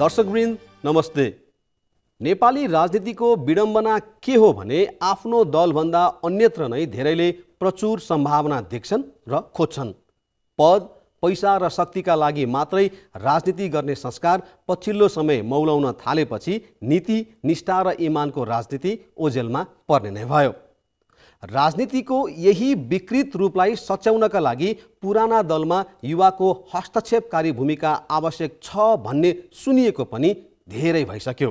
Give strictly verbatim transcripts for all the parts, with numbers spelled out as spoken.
दर्शकवृन्द नमस्ते। नेपाली राजनीतिको विडम्बना के हो भने आफ्नो दलभन्दा अन्यत्र नै धेरैले प्रचुर सम्भावना देख्छन् र खोज्छन्। पद, पैसा र शक्तिका लागि मात्रै राजनीति गर्ने संस्कार पछिल्लो समय मौलाउन थालेपछि नीति, निष्ठा र इमानको राजनीति ओझेलमा पर्ने नै भयो। राजनीतिको यही विकृत रूपलाई सच्याउनका लागि पुराना दलमा युवाको हस्तक्षेपकारी भूमिका आवश्यक छ भन्ने सुनिएको पनि धेरै भइसक्यो।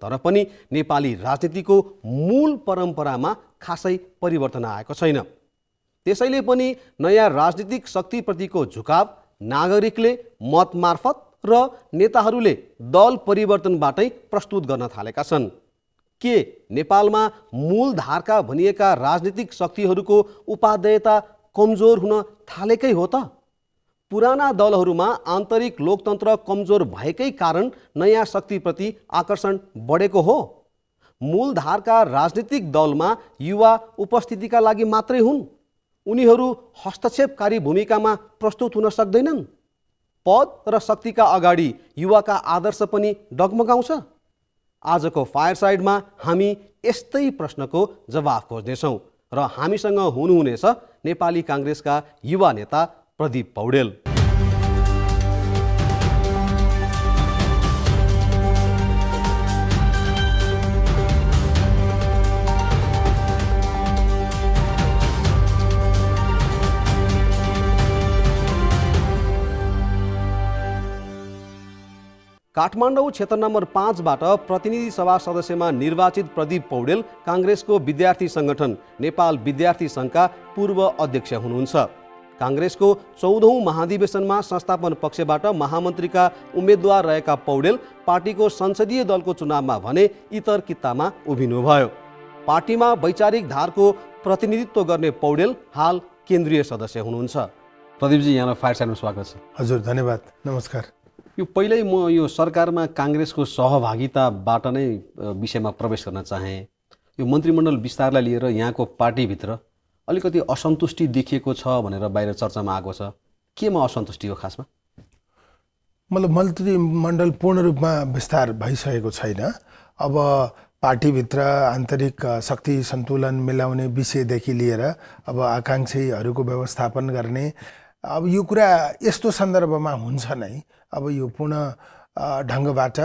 तर पनि नेपाली राजनीतिको मूल परम्परामा खासै परिवर्तन आएको छैन। त्यसैले पनि नयाँ राजनीतिक शक्तिप्रतिको झुकाव नागरिकले मतमार्फत र नेताहरूले दल परिवर्तनबाटै प्रस्तुत गर्न थालेका छन्। के नेपालमा मूलधारका भनिएका राजनीतिक शक्तिहरूको उपादेयता कमजोर हुन थालेकै हो त? पुराना दलहरूमा आन्तरिक लोकतन्त्र कमजोर भएकै कारण नयाँ शक्तिप्रति आकर्षण बढेको हो? मूलधारका राजनीतिक दलमा युवा उपस्थितिका लागि मात्रै हुन्? उनीहरू हस्तक्षेपकारी भूमिकामा प्रस्तुत हुन सक्दैनन्? पद र शक्तिका अगाडि युवाका आदर्श पनि डगमगाउँछ? आजको फायरसाइडमा हामी यस्तै प्रश्नको जवाफ खोज्नेछौँ र हामीसँग हुनुहुनेछ नेपाली कांग्रेसका युवा नेता प्रदीप पौडेल। काठमाडौँ क्षेत्र नंबर पांच बाट प्रतिनिधि सभा सदस्य में निर्वाचित प्रदीप पौडेल कांग्रेस को विद्यार्थी संगठन नेपाल विद्यार्थी संघ का पूर्व अध्यक्ष हुनुहुन्छ। कांग्रेस को चौदहौं महाधिवेशन में संस्थापन पक्षबाट महामंत्री का उम्मीदवार रहेका पौडेल पार्टी को संसदीय दल को चुनाव में भने इतर कित्तामा उभिनुभयो। पार्टी में वैचारिक धार को प्रतिनिधित्व गर्ने पौडेल हाल केन्द्रीय सदस्य हुनुहुन्छ। प्रदीप जी, यहाँ फायर साइडमा स्वागत छ। हजुर, धन्यवाद, नमस्कार। यो पहिल्यै म यो सरकारमा कांग्रेसको सहभागिताबाट नै विषयमा प्रवेश गर्न चाहे। यो मन्त्रीमण्डल विस्तारलाई लिएर यहाँको पार्टीभित्र अलिकति असन्तुष्टि देखिएको छ भनेर बाहिर चर्चामा आएको छ। केमा असन्तुष्टि हो खासमा? मतलब मन्त्रीमण्डल पूर्ण रूपमा विस्तार भइसकेको छैन। अब पार्टीभित्र आन्तरिक शक्ति सन्तुलन मिलाउने विषयदेखि लिएर अब आकाङ्क्षीहरूको व्यवस्थापन गर्ने, अब यो कुरा यस्तो सन्दर्भमा हुन्छ नै। अब यो पूर्ण ढङ्गबाट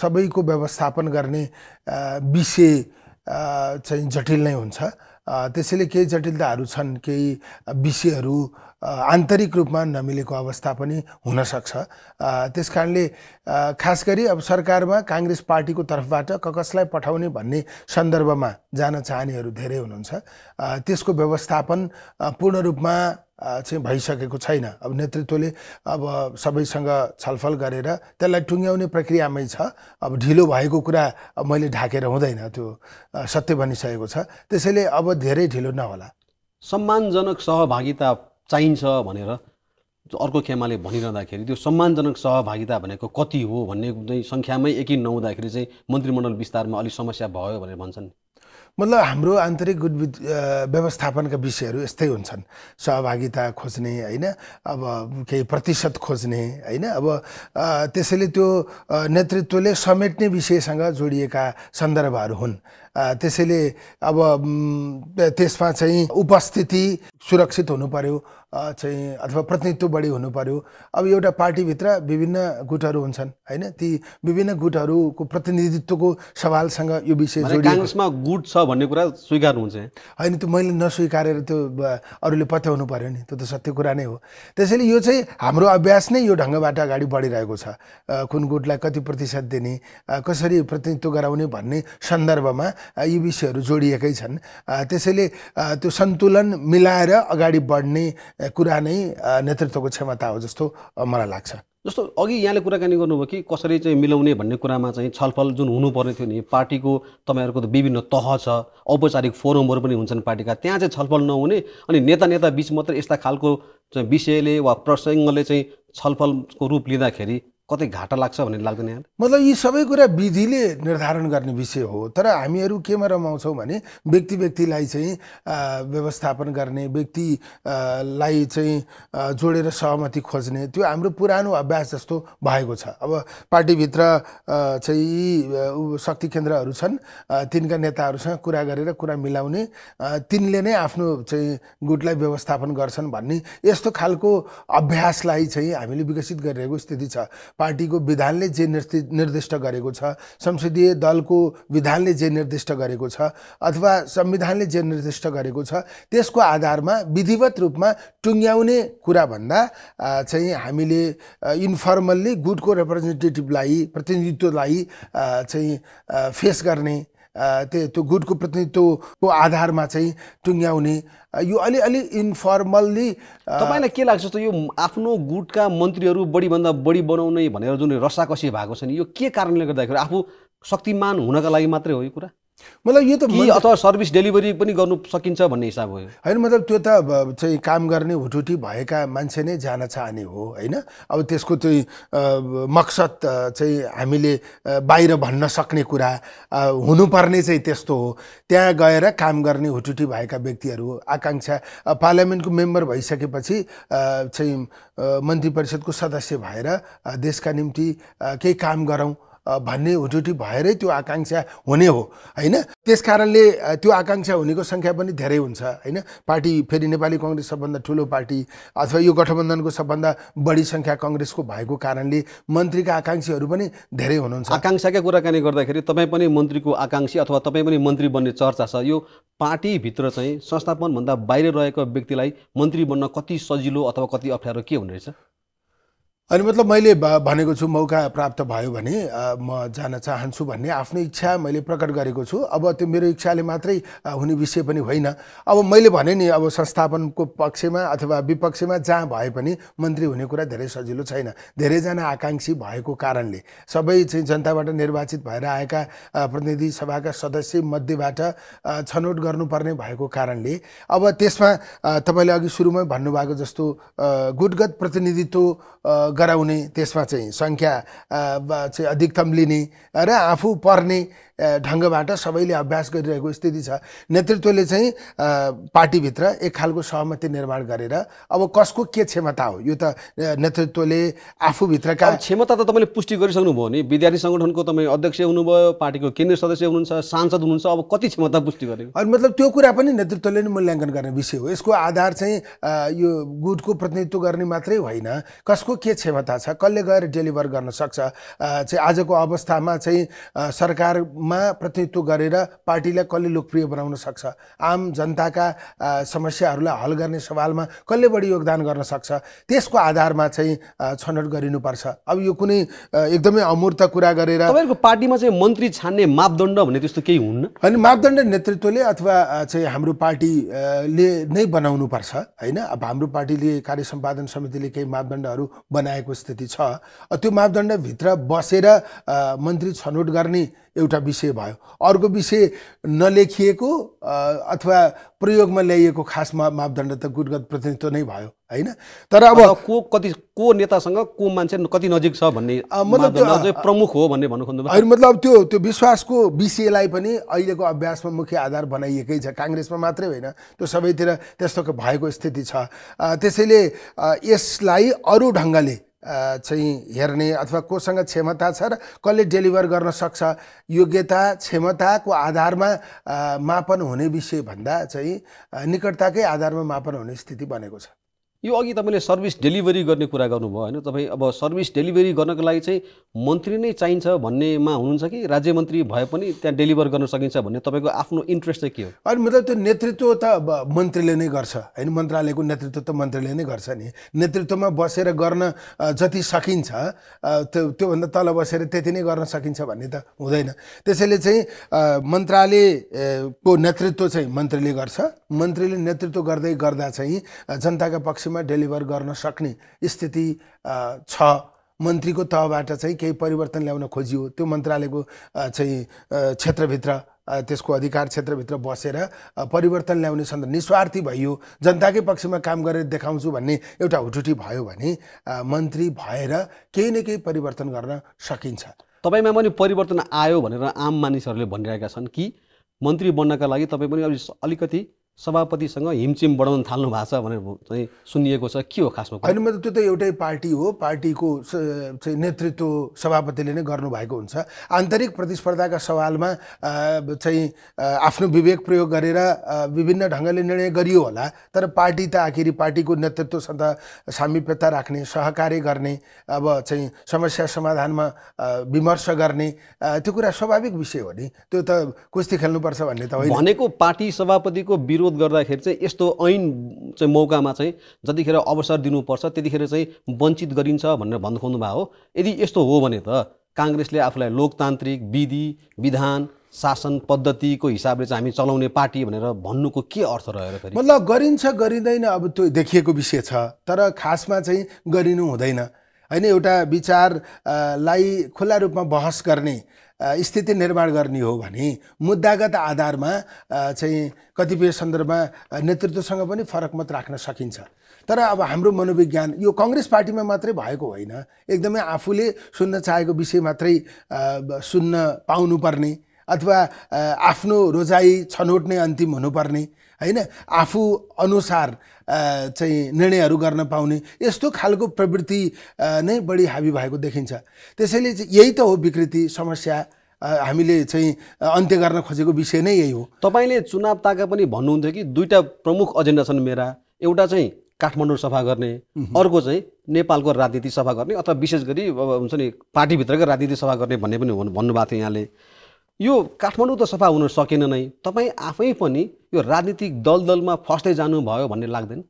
सबैको व्यवस्थापन गर्ने विषय चाहिँ जटिल नै हुन्छ। त्यसैले केही जटिलताहरू छन्, केही विषयहरू आन्तरिक रूपमा नमिलेको अवस्था पनि हुनसक्छ। त्यसकारणले खास गरी अब सरकारमा काङ्ग्रेस पार्टीको तर्फबाट कसलाई पठाउने भन्ने सन्दर्भमा जान चाहनेहरू धेरै हुनुहुन्छ। त्यसको व्यवस्थापन पूर्ण रूपमा चाहिँ भइसकेको छैन। अब नेतृत्वले अब सबैसँग छलफल गरेर त्यसलाई टुङ्ग्याउने प्रक्रियामै छ। अब ढिलो भएको कुरा मैले ढाकेर हुँदैन, त्यो सत्य बनिसकेको छ। त्यसैले अब धेरै ढिलो नहोला। सम्मानजनक सहभागिता चाहिन्छ भनेर अर्को खेमाले भनिरहँदाखेरि त्यो सम्मानजनक सहभागिता भनेको कति हो भन्ने कुनै सङ्ख्यामै यकिन नहुँदाखेरि चाहिँ मन्त्रीमण्डल विस्तारमा अलिक समस्या भयो भनेर भन्छन्। मतलब हाम्रो आन्तरिक गुट व्यवस्थापनका विषयहरू यस्तै हुन्छन्। सहभागिता खोज्ने होइन, अब केही प्रतिशत खोज्ने होइन। अब त्यसैले त्यो नेतृत्वले समेट्ने विषयसँग जोडिएका सन्दर्भहरू हुन्। त्यसैले अब त्यसमा चाहिँ उपस्थिति सुरक्षित हुनुपर्यो चाहिँ, अथवा प्रतिनिधित्व बढी हुनुपर्यो। अब एउटा पार्टीभित्र विभिन्न गुटहरू हुन्छन् होइन, ती विभिन्न गुटहरूको प्रतिनिधित्वको सवालसँग यो विषय जोडिएको। काङ्ग्रेसमा गुट छ भन्ने कुरा स्वीकार हुन्छ होइन? त्यो मैले नस्वीकारेर त्यो अरूले पत्याउनु पर्यो नि, त्यो त सत्य कुरा नै हो। त्यसैले यो चाहिँ हाम्रो अभ्यास नै यो ढङ्गबाट अगाडि बढिरहेको छ। कुन गुटलाई कति प्रतिशत दिने, कसरी प्रतिनिधित्व गराउने भन्ने सन्दर्भमा यी विषयहरू जोडिएकै छन्। त्यसैले त्यो सन्तुलन मिलाएर अगाडि बढ्ने कुरा नै नेतृत्वको क्षमता हो जस्तो मलाई लाग्छ। जस्तो अघि यहाँले कुराकानी गर्नुभयो कि कसरी चाहिँ मिलाउने भन्ने कुरामा चाहिँ छलफल जुन हुनुपर्ने थियो नि, पार्टीको तपाईँहरूको त विभिन्न तह छ, औपचारिक फोरमहरू पनि हुन्छन् पार्टीका, त्यहाँ चाहिँ छलफल नहुने अनि नेता नेता बीच मात्र यस्ता खालको विषयले वा प्रसङ्गले चाहिँ छलफलको रूप लिँदाखेरि कतै घाटा लाग्छ भन्ने लाग्दैन यहाँ? मतलब यी सबै कुरा विधिले निर्धारण गर्ने विषय हो, तर हामीहरू केमा रमाउँछौँ भने व्यक्ति व्यक्तिलाई चाहिँ व्यवस्थापन गर्ने, व्यक्तिलाई चाहिँ जोडेर सहमति खोज्ने, त्यो हाम्रो पुरानो अभ्यास जस्तो भएको छ। अब पार्टीभित्र चाहिँ शक्ति केन्द्रहरू छन्, तिनका नेताहरूसँग कुरा गरेर कुरा मिलाउने, तिनले नै आफ्नो चाहिँ गुटलाई व्यवस्थापन गर्छन् भन्ने यस्तो खालको अभ्यासलाई चाहिँ हामीले विकसित गरिरहेको स्थिति छ। पार्टीको विधानले जे निर्दिष्ट गरेको छ, संसदीय दलको विधानले जे निर्दिष्ट गरेको छ अथवा संविधानले जे निर्दिष्ट गरेको छ त्यसको आधारमा विधिवत रूपमा टुङ्ग्याउने कुरा भन्दा चाहिँ हामीले इन्फर्मल्ली गुटको रिप्रेजेन्टेटिभलाई, प्रतिनिधित्वलाई चाहिँ फेस गर्ने, त्यो गुटको प्रतिनिधित्वको आधारमा चाहिँ टुङ्ग्याउने, यो अलि अलि इन्फर्मल्ली। तपाईँलाई के लाग्छ त यो आफ्नो गुटका मन्त्रीहरू बढीभन्दा बढी बनाउने भनेर जुन रसाकसी भएको छ नि, यो के कारणले गर्दाखेरि? आफू शक्तिमान हुनका लागि मात्रै हो यो कुरा? मतलब यो त अथवा सर्भिस डेलिभरी पनि गर्नु सकिन्छ भन्ने हिसाब हो? होइन, मतलब त्यो त चाहिँ काम गर्ने हुटुटी भएका मान्छे नै जान चाहने हो होइन। अब त्यसको चाहिँ मकसद चाहिँ हामीले बाहिर भन्न सक्ने कुरा हुनुपर्ने चाहिँ त्यस्तो हो। त्यहाँ गएर काम गर्ने हुटुटी भएका व्यक्तिहरू आकाङ्क्षा पार्लियामेन्टको मेम्बर भइसकेपछि चाहिँ मन्त्री परिषदको सदस्य भएर देशका निम्ति केही काम गरौँ भन्ने हुटुटी भएरै त्यो आकाङ्क्षा हुने हो होइन। त्यसकारणले त्यो आकाङ्क्षा हुनेको सङ्ख्या पनि धेरै हुन्छ होइन। पार्टी फेरि नेपाली काङ्ग्रेस सबभन्दा ठुलो पार्टी अथवा यो गठबन्धनको सबभन्दा बढी सङ्ख्या काङ्ग्रेसको भएको कारणले मन्त्रीका आकाङ्क्षीहरू पनि धेरै हुनुहुन्छ। आकाङ्क्षाकै कुराकानी गर्दाखेरि तपाईँ पनि मन्त्रीको आकाङ्क्षी अथवा तपाईँ पनि मन्त्री बन्ने चर्चा छ, यो पार्टीभित्र चाहिँ संस्थापनभन्दा बाहिर रहेको व्यक्तिलाई मन्त्री बन्न कति सजिलो अथवा कति अप्ठ्यारो के हुने रहेछ? अनि मतलब मैले भनेको छु मौका प्राप्त भयो भने म जान चाहन्छु भन्ने आफ्नो इच्छा मैले प्रकट गरेको छु। अब त्यो मेरो इच्छाले मात्रै हुने विषय पनि होइन। अब मैले भने नि अब संस्थापनको पक्षमा अथवा विपक्षमा जहाँ भए पनि मन्त्री हुने कुरा धेरै सजिलो छैन। धेरैजना आकाङ्क्षी भएको कारणले सबै चाहिँ जनताबाट निर्वाचित भएर आएका प्रतिनिधि सभाका सदस्य मध्येबाट छनौट गर्नुपर्ने भएको कारणले अब त्यसमा तपाईँले अघि सुरुमै भन्नुभएको जस्तो गुटगत प्रतिनिधित्व गराउने, त्यसमा चाहिँ सङ्ख्या चाहिँ अधिकतम लिने र आफू पर्ने ढङ्गबाट सबैले अभ्यास गरिरहेको स्थिति छ। नेतृत्वले चाहिँ पार्टीभित्र एक खालको सहमति निर्माण गरेर अब कसको के क्षमता हो यो त नेतृत्वले आफूभित्रका क्षमता त तपाईँले पुष्टि गरिसक्नुभयो नि। विद्यार्थी सङ्गठनको तपाईँ अध्यक्ष हुनुभयो, पार्टीको केन्द्रीय सदस्य हुनुहुन्छ, सांसद हुनुहुन्छ, अब कति क्षमता पुष्टि गरेको? अनि मतलब त्यो कुरा पनि नेतृत्वले नै मूल्याङ्कन गर्ने विषय हो। यसको आधार चाहिँ यो गुटको प्रतिनिधित्व गर्ने मात्रै होइन, कसको के क्षमता छ, कसले गएर डेलिभर गर्न सक्छ। चाहिँ आजको अवस्थामा चाहिँ सरकार मा प्रतिनिधित्व गरेर पार्टीलाई कसले लोकप्रिय बनाउन सक्छ, आम जनताका समस्याहरूलाई हल गर्ने सवालमा कसले बढी योगदान गर्न सक्छ, त्यसको आधारमा चाहिँ छनौट गरिनुपर्छ। अब यो कुनै एकदमै अमूर्त कुरा गरेर तपाईँको पार्टीमा चाहिँ मन्त्री छान्ने मापदण्ड भने त्यस्तो केही हुन्न? होइन, मापदण्ड नेतृत्वले अथवा चाहिँ हाम्रो पार्टीले नै बनाउनुपर्छ होइन। अब हाम्रो पार्टीले कार्य सम्पादन समितिले केही मापदण्डहरू बनाएको स्थिति छ, त्यो मापदण्डभित्र बसेर मन्त्री छनौट गर्ने एउटा विषय भयो। अर्को विषय नलेखिएको अथवा प्रयोगमा ल्याइएको खास मापदण्ड त गुटगत प्रतिनिधित्व नै भयो होइन। तर अब को कति को नेतासँग को मान्छे कति नजिक छ भन्ने मतलब प्रमुख हो भन्ने भन्नु खोज्नु भयो। मतलब त्यो त्यो विश्वासको विषयलाई पनि अहिलेको अभ्यासमा मुख्य आधार बनाइएकै छ। काङ्ग्रेसमा मात्रै होइन, त्यो सबैतिर त्यस्तो भएको स्थिति छ। त्यसैले यसलाई अरू ढङ्गले चाहिँ हेर्ने अथवा कोसँग क्षमता छ र कसले डेलिभर गर्न सक्छ, योग्यता क्षमताको आधारमा मापन हुने विषय भन्दा चाहिँ निकटताकै आधारमा मापन हुने स्थिति बनेको छ। यो अघि तपाईँले सर्भिस डेलिभरी गर्ने कुरा गर्नुभयो होइन, तपाईँ अब सर्भिस डेलिभरी गर्नको लागि चाहिँ मन्त्री नै चाहिन्छ भन्नेमा हुनुहुन्छ कि राज्य मन्त्री भए पनि त्यहाँ डेलिभर गर्न सकिन्छ भन्ने तपाईँको आफ्नो इन्ट्रेस्ट चाहिँ के हो? अनि मतलब त्यो नेतृत्व त मन्त्रीले नै गर्छ होइन, मन्त्रालयको नेतृत्व त मन्त्रीले नै गर्छ नि। नेतृत्वमा बसेर गर्न जति सकिन्छ त्यो त्योभन्दा तल बसेर त्यति नै गर्न सकिन्छ भन्ने त हुँदैन। त्यसैले चाहिँ मन्त्रालयको नेतृत्व चाहिँ मन्त्रीले गर्छ, मन्त्रीले नेतृत्व गर्दै गर्दा चाहिँ जनताका पक्ष मा डेलिभर गर्न सक्ने स्थिति छ। मन्त्रीको तहबाट चाहिँ केही परिवर्तन ल्याउन खोजियो, त्यो मन्त्रालयको चाहिँ क्षेत्रभित्र त्यसको अधिकार क्षेत्रभित्र बसेर परिवर्तन ल्याउने सन्दर्भ निस्वार्थी भयो, जनताकै पक्षमा काम गरेर देखाउँछु भन्ने एउटा हुटुटी भयो भने मन्त्री भएर केही न केही परिवर्तन गर्न सकिन्छ। तपाईमा पनि परिवर्तन आयो भनेर आम मानिसहरूले भनिरहेका छन् कि मन्त्री बन्नका लागि तपाई पनि अलिकति सभापतिसँग हिमचिम बढाउन थाल्नु भएको छ भनेर चाहिँ सुनिएको छ, के हो खासमा? हैन, म त त्यो त एउटै पार्टी हो, पार्टीको चाहिँ नेतृत्व सभापतिले नै गर्नुभएको हुन्छ। आन्तरिक प्रतिस्पर्धाका सवालमा चाहिँ आफ्नो विवेक प्रयोग गरेर विभिन्न ढङ्गले निर्णय गरियो होला, तर पार्टी त आखिरी पार्टीको नेतृत्वसँग सामिप्यता राख्ने, सहकार्य गर्ने, अब चाहिँ समस्या समाधानमा विमर्श गर्ने, त्यो कुरा स्वाभाविक विषय हो नि। त्यो त कुस्ती खेल्नुपर्छ भन्ने त होइन भनेको। पार्टी सभापतिको विरोध गर्दाखेरि चाहिँ यस्तो ऐन चाहिँ मौकामा चाहिँ जतिखेर अवसर दिनुपर्छ त्यतिखेर चाहिँ वञ्चित गरिन्छ भनेर भन्नु भएको हो। यदि यस्तो हो भने त काङ्ग्रेसले आफूलाई लोकतान्त्रिक विधि विधान शासन पद्धतिको हिसाबले चाहिँ हामी चलाउने पार्टी भनेर भन्नुको के अर्थ रहेर फेरि? मतलब गरिन्छ गरिँदैन अब त्यो देखिएको विषय छ, तर खासमा चाहिँ गरिनु हुँदैन हैन। एउटा विचारलाई खुला रूपमा बहस गर्ने, स्थिति निर्माण गर्ने हो भने मुद्दागत आधारमा चाहिँ कतिपय सन्दर्भमा नेतृत्वसँग पनि फरक मत राख्न सकिन्छ। तर अब हाम्रो मनोविज्ञान यो काङ्ग्रेस पार्टीमा मात्रै भएको होइन, एकदमै आफूले सुन्न चाहेको विषय मात्रै सुन्न पाउनुपर्ने अथवा आफ्नो रोजाइ छनौट नै अन्तिम हुनुपर्ने हैन, आफू अनुसार चाहिँ निर्णयहरू गर्न पाउने, यस्तो खालको प्रवृत्ति नै बढी हाबी भएको देखिन्छ। त्यसैले यही त हो विकृति, समस्या हामीले चाहिँ अन्त्य गर्न खोजेको विषय नै यही हो। तपाईले चुनाव ताका पनि भन्नुहुन्थ्यो कि दुईटा प्रमुख एजेन्डा छन् मेरा, एउटा चाहिँ काठमाडौँ सफा गर्ने, अर्को चाहिँ नेपालको राजनीति सफा गर्ने अथवा विशेष गरी अब हुन्छ नि पार्टीभित्रको राजनीति सफा गर्ने भन्ने पनि भन्नुभएको थियो यहाँले। यो काठमाडौँ त सफा हुन सकेन नै, तपाई आफै पनि यो राजनीतिक दल दलमा फस्दै जानुभयो भन्ने लाग्दैन?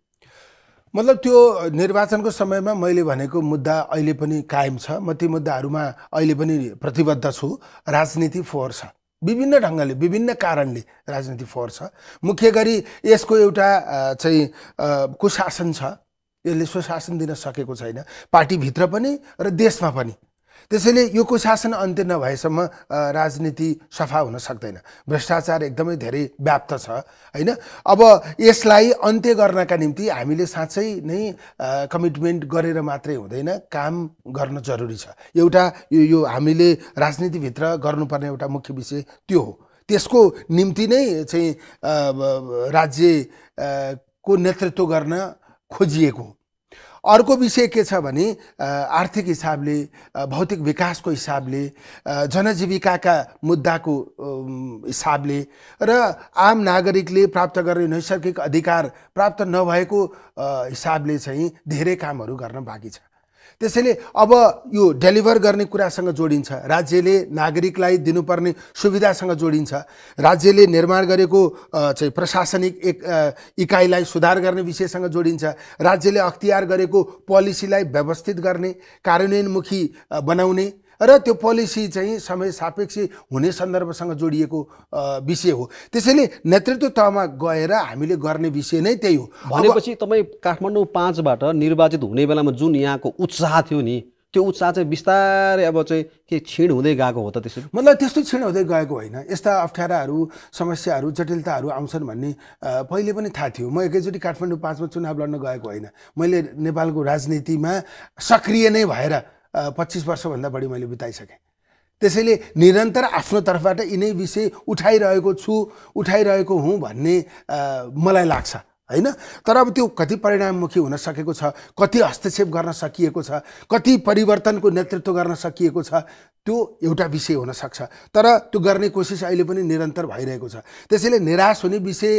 मतलब त्यो निर्वाचनको समयमा मैले भनेको मुद्दा अहिले पनि कायम छ, म ती मुद्दाहरूमा अहिले पनि प्रतिबद्ध छु। राजनीति फोहोर छ, विभिन्न ढङ्गले विभिन्न कारणले राजनीति फोहोर छ। मुख्य गरी यसको एउटा चाहिँ कुशासन छ, यसले सुशासन दिन सकेको छैन पार्टीभित्र पनि र देशमा पनि। त्यसैले यो कुशासन अन्त्य नभएसम्म राजनीति सफा हुन सक्दैन। भ्रष्टाचार एकदमै धेरै व्याप्त छ हैन। अब यसलाई अन्त्य गर्नका निम्ति हामीले साँच्चै नै कमिटमेन्ट गरेर मात्रै हुँदैन, काम गर्न जरुरी छ। एउटा यो यो हामीले राजनीतिभित्र गर्नुपर्ने एउटा मुख्य विषय त्यो हो। त्यसको निम्ति नै चाहिँ राज्यको नेतृत्व गर्न खोजिएको हो। अर्को विषय के छ भने आर्थिक हिसाबले, भौतिक विकासको हिसाबले, जनजीविकाका मुद्दाको हिसाबले र आम नागरिकले प्राप्त गर्ने नैसर्गिक अधिकार प्राप्त नभएको हिसाबले चाहिँ धेरै कामहरू गर्न बाँकी छ। त्यसैले अब यो डेलिभर गर्ने कुरासँग जोडिन्छ, राज्यले नागरिकलाई दिनुपर्ने सुविधासँग जोडिन्छ, राज्यले निर्माण गरेको चाहिँ प्रशासनिक एक इकाइलाई सुधार गर्ने विषयसँग जोडिन्छ, राज्यले अख्तियार गरेको पोलिसीलाई व्यवस्थित गर्ने, कार्यान्वयनमुखी बनाउने र त्यो पोलिसी चाहिँ समय सापेक्ष हुने सन्दर्भसँग जोडिएको विषय हो। त्यसैले नेतृत्व तहमा गएर हामीले गर्ने विषय नै त्यही हो। भनेपछि तपाईँ काठमाडौँ पाँचबाट निर्वाचित हुने बेलामा जुन यहाँको उत्साह थियो नि, त्यो उत्साह चाहिँ बिस्तारै अब चाहिँ के क्षीण हुँदै गएको हो त? त्यसरी मतलब त्यस्तो क्षीण हुँदै गएको होइन। यस्ता अप्ठ्याराहरू, समस्याहरू, जटिलताहरू आउँछन् भन्ने पहिले पनि थाहा थियो। म एकैचोटि काठमाडौँ पाँचमा चुनाव लड्न गएको होइन, मैले नेपालको राजनीतिमा सक्रिय नै भएर पच्चीस वर्षभन्दा बढी मैले बिताइसकेँ। त्यसैले निरन्तर आफ्नो तर्फबाट यिनै विषय उठाइरहेको छु, उठाइरहेको हुँ भन्ने मलाई लाग्छ हैन। तर अब त्यो कति परिणाममुखी हुन सकेको छ, कति हस्तक्षेप गर्न सकिएको छ, कति परिवर्तनको नेतृत्व गर्न सकिएको छ, त्यो एउटा विषय हुन सक्छ। तर त्यो गर्ने कोसिस अहिले पनि निरन्तर भइरहेको छ। त्यसैले निराश हुने विषय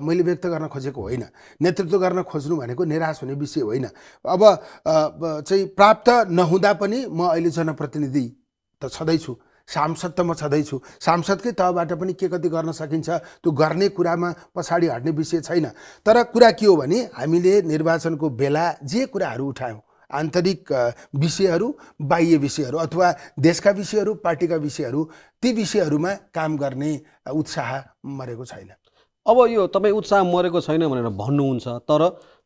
मैले व्यक्त गर्न खोजेको होइन। नेतृत्व गर्न खोज्नु भनेको निराश हुने विषय होइन। अब चाहिँ प्राप्त नहुँदा पनि म अहिले जनप्रतिनिधि त छँदैछु, सांसद त म छँदैछु, सांसदकै तहबाट पनि के कति गर्न सकिन्छ त्यो गर्ने कुरामा पछाडि हट्ने विषय छैन। तर कुरा के हो भने हामीले निर्वाचनको बेला जे कुराहरू उठायौँ, आन्तरिक विषयहरू, बाह्य विषयहरू अथवा देशका विषयहरू, पार्टीका विषयहरू, ती विषयहरूमा काम गर्ने उत्साह मरेको छैन। अब यो तपाईँ उत्साह मरेको छैन भनेर भन्नुहुन्छ, तर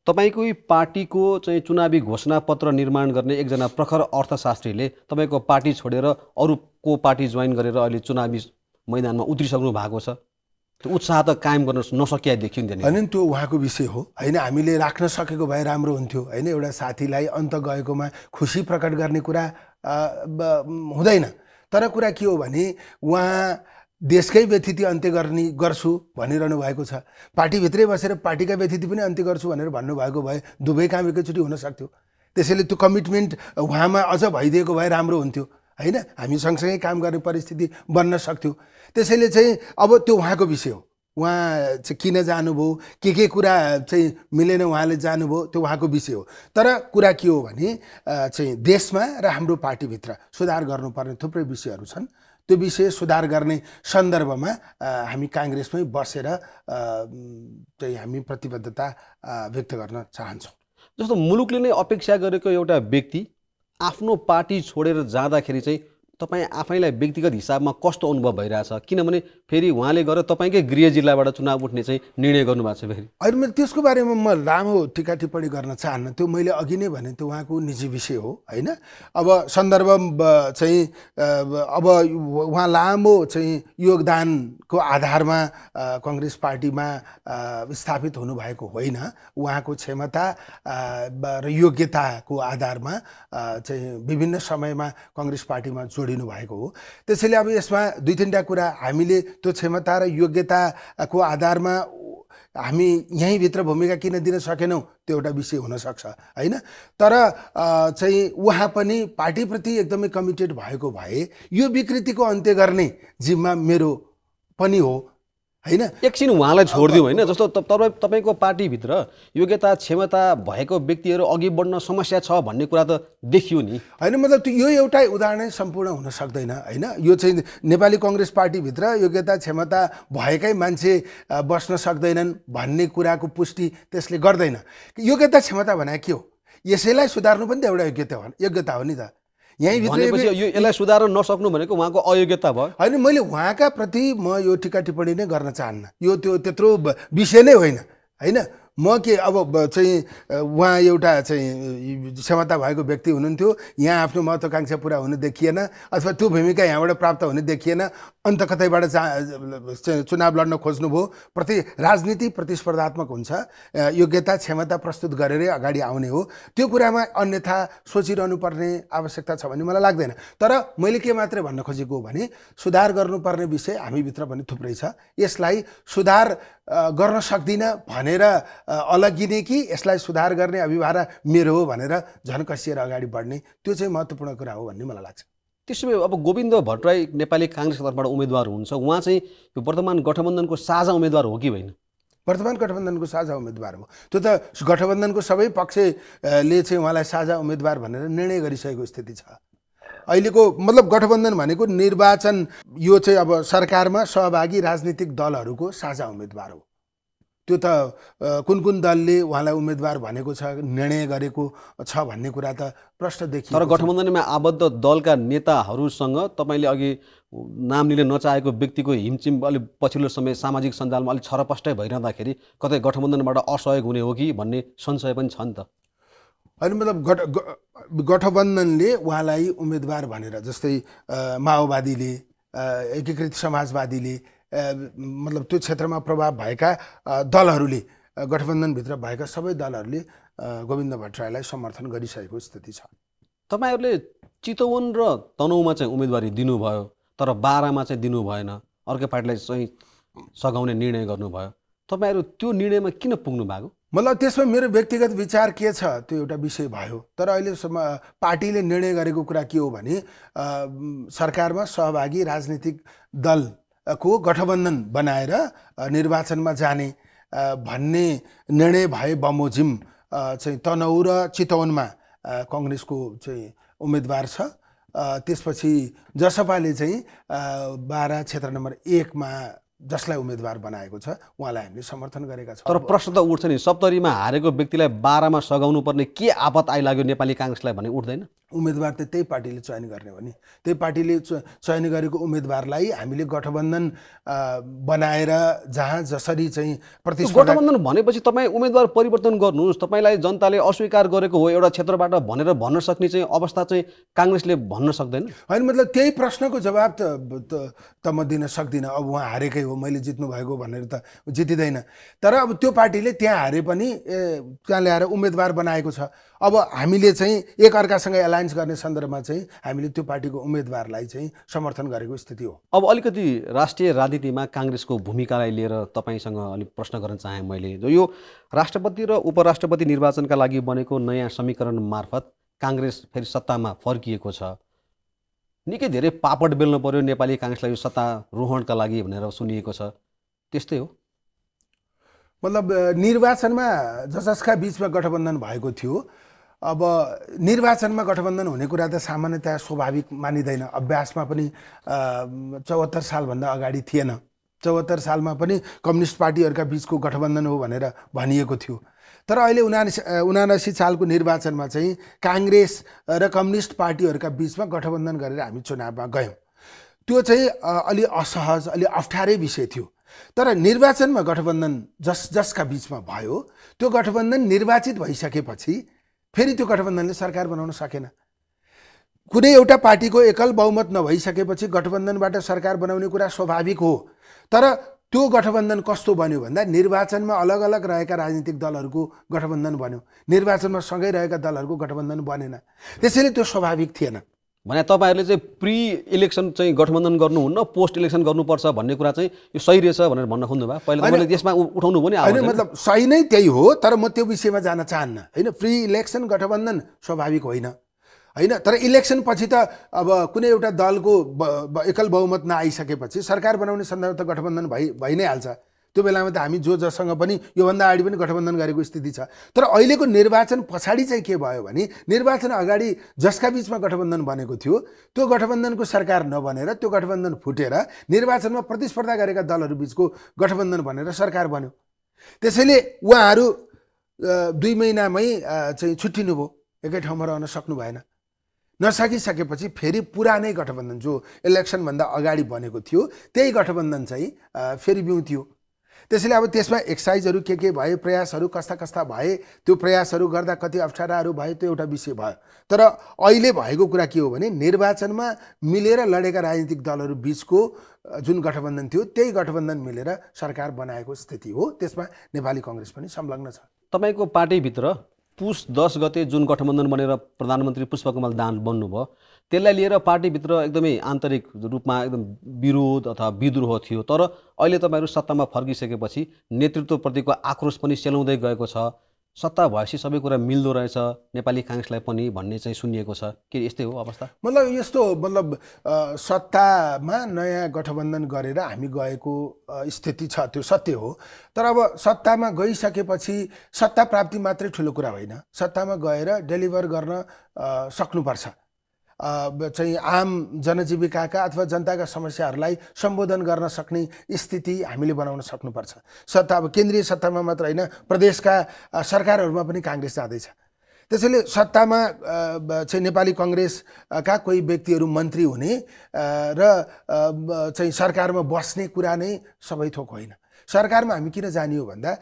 तपाईंकै पार्टीको चाहिँ चुनावी घोषणापत्र निर्माण गर्ने एकजना प्रखर अर्थशास्त्रीले तपाईँको पार्टी छोडेर अरूको पार्टी ज्वाइन गरेर अहिले चुनावी मैदानमा उत्रिसक्नु भएको छ। त्यो उत्साह त कायम गर्न नसकिया देखियो नि। हैन त्यो उहाँको विषय हो, हैन हामीले राख्न सकेको भए राम्रो हुन्थ्यो, हैन एउटा साथीलाई अन्त गएकोमा खुसी प्रकट गर्ने कुरा हुँदैन। तर कुरा के हो भने उहाँ देशकै व्यथिति अन्त्य गर्ने गर्छु भनिरहनु भएको छ, पार्टीभित्रै बसेर पार्टीका व्यथिति पनि अन्त्य गर्छु भनेर भन्नुभएको भए दुवै काम एकैचोटि हुन सक्थ्यो। त्यसैले त्यो कमिटमेन्ट उहाँमा अझ भइदिएको भए राम्रो हुन्थ्यो, हैन हामी सँगसँगै काम गर्ने परिस्थिति बन्न सक्थ्यो। त्यसैले चाहिँ अब त्यो उहाँको विषय हो, उहाँ चाहिँ किन जानुभयो, के के कुरा चाहिँ मिलेन उहाँले जानुभयो, त्यो उहाँको विषय हो। तर कुरा के हो भने चाहिँ देशमा र हाम्रो पार्टीभित्र सुधार गर्नुपर्ने थुप्रै विषयहरू छन्। त्यो विषय सुधार गर्ने सन्दर्भमा हामी काङ्ग्रेसमै बसेर चाहिँ हामी प्रतिबद्धता व्यक्त गर्न चाहन्छौँ। जस्तो मुलुकले नै अपेक्षा गरेको एउटा व्यक्ति आफ्नो पार्टी छोडेर जाँदाखेरि चाहिँ तपाईं आफैलाई व्यक्तिगत हिसाबमा कस्तो अनुभव भइरहेछ, किनभने फेरि उहाँले गएर तपाईँकै गृह जिल्लाबाट चुनाव उठ्ने चाहिँ निर्णय गर्नुभएको छ? फेरि अहिले मैले त्यसको बारेमा म लामो टिका टिप्पणी गर्न चाहन्न, त्यो मैले अघि नै भने त्यो उहाँको निजी विषय हो, होइन। अब सन्दर्भ चाहिँ अब उहाँ लामो चाहिँ योगदानको आधारमा काङ्ग्रेस पार्टीमा स्थापित हुनुभएको होइन, उहाँको क्षमता र योग्यताको आधारमा चाहिँ विभिन्न समयमा काङ्ग्रेस पार्टीमा जोड भएको हो। त्यसैले अब यसमा दुई तीनटा कुरा हामीले त्यो क्षमता र योग्यताको आधारमा हामी यहीँ भित्र भूमिका किन दिन सकेनौँ त्यो एउटा विषय हुनसक्छ, होइन। तर चाहिँ उहाँ पनि पार्टीप्रति एकदमै कमिटेड भएको भए यो विकृतिको अन्त्य गर्ने जिम्मा मेरो पनि हो, हैन। एकछिन उहाँलाई छोडिदिउँ, हैन। जस्तो तपाईँ तपाईँको पार्टीभित्र योग्यता क्षमता भएको व्यक्तिहरू अघि बढ्न समस्या छ भन्ने कुरा त देखियो नि, हैन। मतलब यो एउटा उदाहरण सम्पूर्ण हुन सक्दैन, हैन। यो चाहिँ नेपाली काङ्ग्रेस पार्टीभित्र योग्यता क्षमता भएकै मान्छे बस्न सक्दैनन् भन्ने कुराको पुष्टि त्यसले गर्दैन। योग्यता क्षमता भनेको के हो? यसैलाई सुधार्नु पनि त एउटा योग्यता हो, योग्यता हो नि त। यही भित्र यसलाई सुधार्न नसक्नु भनेको उहाँको अयोग्यता भयो, होइन। मैले उहाँका प्रति म यो टिका टिप्पणी नै गर्न चाहन्न, यो त्यो त्यत्रो विषय नै होइन, होइन। म के अब चाहिँ उहाँ एउटा चाहिँ क्षमता भएको व्यक्ति हुनुहुन्थ्यो, यहाँ आफ्नो महत्त्वाकाङ्क्षा पुरा हुन देखिएन अथवा त्यो भूमिका यहाँबाट प्राप्त हुन देखिएन, अन्त कतैबाट चुनाव लड्न खोज्नुभयो। प्रति राजनीति प्रतिस्पर्धात्मक हुन्छ, योग्यता क्षमता प्रस्तुत गरेरै अगाडि आउने हो। त्यो कुरामा अन्यथा सोचिरहनु पर्ने आवश्यकता छ भन्ने मलाई लाग्दैन। तर मैले के मात्र भन्न खोजेको हो भने सुधार गर्नुपर्ने विषय हामीभित्र पनि थुप्रै छ, यसलाई सुधार गर्न सक्दिनँ भनेर अलगिने कि यसलाई सुधार गर्ने अभिभावना मेरो हो भनेर झनकसिएर अगाडि बढ्ने, त्यो चाहिँ महत्त्वपूर्ण कुरा हो भन्ने मलाई लाग्छ। त्यसो भए अब गोविन्द भट्टराई नेपाली काङ्ग्रेसको तर्फबाट उम्मेदवार हुनुहुन्छ, उहाँ चाहिँ यो वर्तमान गठबन्धनको साझा उम्मेदवार हो कि होइन? वर्तमान गठबन्धनको साझा उम्मेदवार हो, त्यो त गठबन्धनको सबै पक्षले चाहिँ उहाँलाई साझा उम्मेदवार भनेर निर्णय गरिसकेको स्थिति छ। अहिलेको मतलब गठबन्धन भनेको निर्वाचन, यो चाहिँ अब सरकारमा सहभागी राजनीतिक दलहरूको साझा उम्मेदवार हो। त्यो त कुन कुन दलले उहाँलाई उम्मेदवार भनेको छ, निर्णय गरेको छ भन्ने कुरा त प्रश्न देखियो। तर गठबन्धनमा आबद्ध दलका नेताहरूसँग तपाईँले अघि नाम लिन नचाहेको व्यक्तिको हिमचिम अलिक पछिल्लो समय सामाजिक सञ्जालमा अलिक छरपष्टै भइरहँदाखेरि कतै गठबन्धनबाट असहयोग हुने हो कि भन्ने संशय पनि छ नि त? अनि मतलब गठ गठबन्धनले उहाँलाई उम्मेदवार भनेर, जस्तै माओवादीले, एकीकृत समाजवादीले, मतलब त्यो क्षेत्रमा प्रभाव भएका दलहरूले, गठबन्धनभित्र भएका सबै दलहरूले गोविन्द भट्टराईलाई समर्थन गरिसकेको स्थिति छ। तपाईँहरूले चितवन र तनहुँमा चाहिँ उम्मेदवारी दिनुभयो तर बाह्रमा चाहिँ दिनु भएन, अर्को पार्टीलाई चाहिँ सघाउने निर्णय गर्नुभयो। तपाईँहरू त्यो निर्णयमा किन पुग्नु भएको? मतलब त्यसमा मेरो व्यक्तिगत विचार के छ त्यो एउटा विषय भयो। तर अहिलेसम्म पार्टीले निर्णय गरेको कुरा के हो भने सरकारमा सहभागी राजनीतिक दलको गठबन्धन बनाएर निर्वाचनमा जाने भन्ने निर्णय भए बमोजिम चाहिँ तनहुँ र चितवनमा काङ्ग्रेसको चाहिँ उम्मेदवार छ। त्यसपछि जसपाले चाहिँ बाह्र क्षेत्र नम्बर एकमा जसलाई उम्मेदवार बनाएको छ उहाँलाई हामीले समर्थन गरेका छौँ। तर प्रश्न त उठ्छ नि, सप्तरीमा हारेको व्यक्तिलाई बाह्रमा सघाउनु पर्ने के आपत आइलाग्यो नेपाली काङ्ग्रेसलाई भने उठ्दैन? उम्मीदवार तो त्यही पार्टीले चयन गर्ने हो नि। त्यही पार्टीले चयन गरेको उम्मेदवारलाई हामीले गठबन्धन बनाएर जहाँ जसरी चाहिँ प्रतिस्पर्धा गठबन्धन भनेपछि तपाई उम्मेदवार परिवर्तन गर्नुस्, तपाईलाई जनताले अस्वीकार गरेको हो एउटा क्षेत्रबाट भनेर भन्न सक्ने चाहिँ अवस्था चाहिँ कांग्रेसले भन्न सक्दैन हैन। मतलब त्यही प्रश्नको जवाब त त म दिन सक्दिन। अब उहाँ हारेकै हो, मैले जित्नु भएको भनेर त जितिदैन। तर अब त्यो पार्टीले त्यहाँ हारे पनि त्यहाँ ल्याएर उम्मेदवार बनाएको छ। अब हामीले चाहिँ एक अर्कासँग एलायन्स गर्ने सन्दर्भमा चाहिँ हामीले त्यो पार्टीको उम्मेदवारलाई चाहिँ समर्थन गरेको स्थिति हो। अब अलिकति राष्ट्रिय राजनीतिमा कांग्रेसको भूमिकालाई लिएर तपाईसँग अलिक प्रश्न गर्न चाहे मैले। जो यो राष्ट्रपति र उपराष्ट्रपति निर्वाचनका लागि बनेको नयाँ समीकरण मार्फत कांग्रेस फेरि सत्तामा फर्किएको छ, निकै धेरै पापड बेल्नु पर्यो नेपाली कांग्रेसलाई यो सत्तारोहणका लागि भनेर सुनिएको छ, त्यस्तै हो। मतलब निर्वाचनमा जसका बीचमा गठबन्धन भएको थियो, अब निर्वाचनमा गठबन्धन हुने कुरा त सामान्यतया स्वाभाविक मानिँदैन। अभ्यासमा पनि चौहत्तर सालभन्दा अगाडि थिएन। चौहत्तर सालमा पनि कम्युनिस्ट पार्टीहरूका बीचको गठबन्धन हो भनेर भनिएको थियो। तर अहिले उनासी उनासी सालको निर्वाचनमा चाहिँ कांग्रेस र कम्युनिस्ट पार्टीहरूका बीचमा गठबन्धन गरेर हामी चुनावमा गयौँ। त्यो चाहिँ अलि असहज, अलि अप्ठ्यारै विषय थियो। तर निर्वाचनमा गठबन्धन जस जसका बीचमा भयो, त्यो गठबन्धन निर्वाचित भइसकेपछि फेरि त्यो गठबन्धनले सरकार बनाउन सकेन। कुनै एउटा पार्टीको एकल बहुमत नभइसकेपछि गठबन्धनबाट सरकार बनाउने कुरा स्वाभाविक हो। तर त्यो गठबन्धन कस्तो बन्यो भन्दा निर्वाचनमा अलग अलग रहेका राजनीतिक दलहरूको गठबन्धन बन्यो, निर्वाचनमा सँगै रहेका दलहरूको गठबन्धन बनेन। त्यसैले त्यो स्वाभाविक थिएन। भने तपाईहरुले चाहिँ प्री इलेक्सन चाहिँ गठबन्धन गर्नुहुन्न, पोस्ट इलेक्सन गर्नुपर्छ भन्ने कुरा चाहिँ यो सही रहेछ भनेर भन्न खोज्नु भयो। पहिला तपाईले त्यसमा उठाउनु भयो नि आउनु। मतलब सही नै त्यही हो, तर म त्यो विषयमा जान चाहन्न हैन। प्री इलेक्सन गठबन्धन स्वाभाविक होइन हैन। तर इलेक्सन पछि त अब कुनै एउटा दलको एकल बहुमत नआइसकेपछि सरकार बनाउने सन्दर्भ त गठबन्धन भइ भइ नै हाल्छ। त्यो बेलामा त हामी जो जससँग पनि योभन्दा अगाडि पनि गठबन्धन गरेको स्थिति छ। तर अहिलेको निर्वाचन पछाडि चाहिँ के भयो भने निर्वाचन अगाडि जसका बीचमा गठबन्धन बनेको थियो त्यो गठबन्धनको सरकार नबनेर त्यो गठबन्धन फुटेर निर्वाचनमा प्रतिस्पर्धा गरेका दलहरू बीचको गठबन्धन बनेर सरकार बन्यो। त्यसैले उहाँहरू दुई महिनामै चाहिँ छुट्टिनुभयो, एकै ठाउँमा रहन सक्नु भएन। नसकिसकेपछि फेरि पुरानै गठबन्धन जो इलेक्सनभन्दा अगाडि बनेको थियो त्यही गठबन्धन चाहिँ फेरि बिउत्यो। त्यसैले अब त्यसमा एक्सर्साइजहरू के के भए, प्रयासहरू कस्ता कस्ता भए, त्यो प्रयासहरू गर्दा कति अप्ठ्याराहरू भए, त्यो एउटा विषय भयो। तर अहिले भएको कुरा के हो भने निर्वाचनमा मिलेर लडेका राजनीतिक दलहरू बीचको जुन गठबन्धन थियो त्यही गठबन्धन मिलेर सरकार बनाएको स्थिति हो। त्यसमा नेपाली कांग्रेस पनि संलग्न छ। तपाईको पार्टीभित्र पुस दस गते जुन गठबन्धन बनेर प्रधानमन्त्री पुष्पकमल दाहाल बन्नुभयो, त्यसलाई लिएर पार्टीभित्र एकदमै आन्तरिक रूपमा एकदम विरोध अथवा विद्रोह थियो। तर अहिले तपाईहरु सत्तामा फर्किसकेपछि नेतृत्वप्रतिको आक्रोश पनि सेलाउँदै गएको छ। सत्ता भएपछि सबै कुरा मिल्दो रहेछ नेपाली कांग्रेसलाई पनि भन्ने चाहिँ सुनिएको छ। के यस्तै हो अवस्था? मतलब यस्तो मतलब सत्तामा नयाँ गठबन्धन गरेर हामी गएको स्थिति छ, त्यो सत्य हो। तर अब सत्तामा गइसकेपछि सत्ता प्राप्ति मात्रै ठुलो कुरा होइन, सत्तामा गएर डेलिभर गर्न सक्नुपर्छ। चाहिँ आम जनजीविकाका अथवा जनताका समस्याहरूलाई सम्बोधन गर्न सक्ने स्थिति हामीले बनाउन सक्नुपर्छ। सत्ता अब केन्द्रीय सत्तामा मात्र होइन, प्रदेशका सरकारहरूमा पनि कांग्रेस जाँदैछ। त्यसैले सत्तामा चाहिँ नेपाली कांग्रेसका कोही व्यक्तिहरू मन्त्री हुने र चाहिँ सरकारमा बस्ने कुरा नै सबै थोक होइन। सरकारमा हामी किन जाने हो भन्दा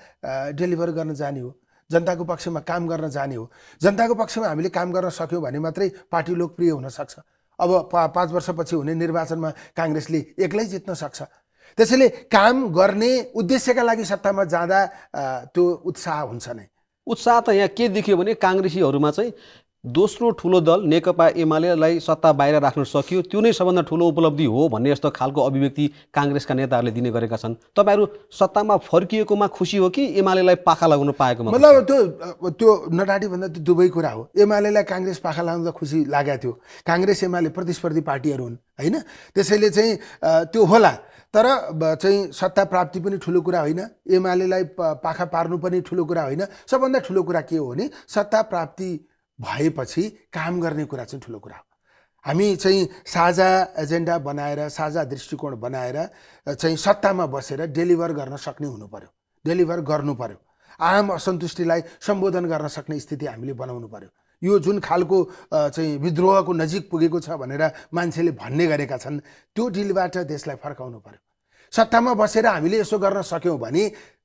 डेलिभर गर्न जाने हो, जनताको पक्षमा काम गर्न जाने हो। जनताको पक्षमा हामीले काम गर्न सक्यौँ भने मात्रै पार्टी लोकप्रिय हुन सक्छ। अब पा पाँच वर्षपछि हुने निर्वाचनमा कांग्रेसले एक्लै जित्न सक्छ। त्यसैले काम गर्ने उद्देश्यका लागि सत्तामा जाँदा त्यो उत्साह हुन्छ नै। उत्साह त यहाँ के देखियो भने कांग्रेसीहरूमा चाहिँ दोस्रो ठुलो दल नेकपा एमालेलाई सत्ता बाहिर राख्न सकियो, त्यो नै सबभन्दा ठुलो उपलब्धि हो भन्ने जस्तो खालको अभिव्यक्ति कांग्रेसका नेताहरूले दिने गरेका छन्। तपाईहरु सत्तामा फर्किएकोमा खुसी हो कि एमालेलाई पाखा लगाउन पाएकोमा? मतलब त्यो त्यो नडाडी भन्दा त्यो दुवै कुरा हो। एमालेलाई कांग्रेस पाखा लगाउन खुसी लागेको थियो। कांग्रेस एमाले प्रतिस्पर्धी पार्टीहरू हुन् हैन। त्यसैले चाहिँ त्यो होला। तर चाहिँ सत्ता प्राप्ति पनि ठुलो कुरा होइन, एमालेलाई पाखा पार्नु पनि ठुलो कुरा होइन। सबभन्दा ठुलो कुरा के हो भने सत्ता प्राप्ति भएपछि काम गर्ने कुरा चाहिँ ठुलो कुरा हो। हामी चाहिँ साझा एजेन्डा बनाएर साझा दृष्टिकोण बनाएर चाहिँ सत्तामा बसेर डेलिभर गर्न सक्ने हुनु पर्यो, डेलिभर गर्नु पर्यो। आम असन्तुष्टिलाई सम्बोधन गर्न सक्ने स्थिति हामीले बनाउनु पर्यो। यो जुन खालको चाहिँ विद्रोहको नजिक पुगेको छ भनेर मान्छेले भन्ने गरेका छन्, त्यो डिलबाट देशलाई फर्काउनु पर्यो। सत्तामा बसेर हामीले यसो गर्न सक्यौं भने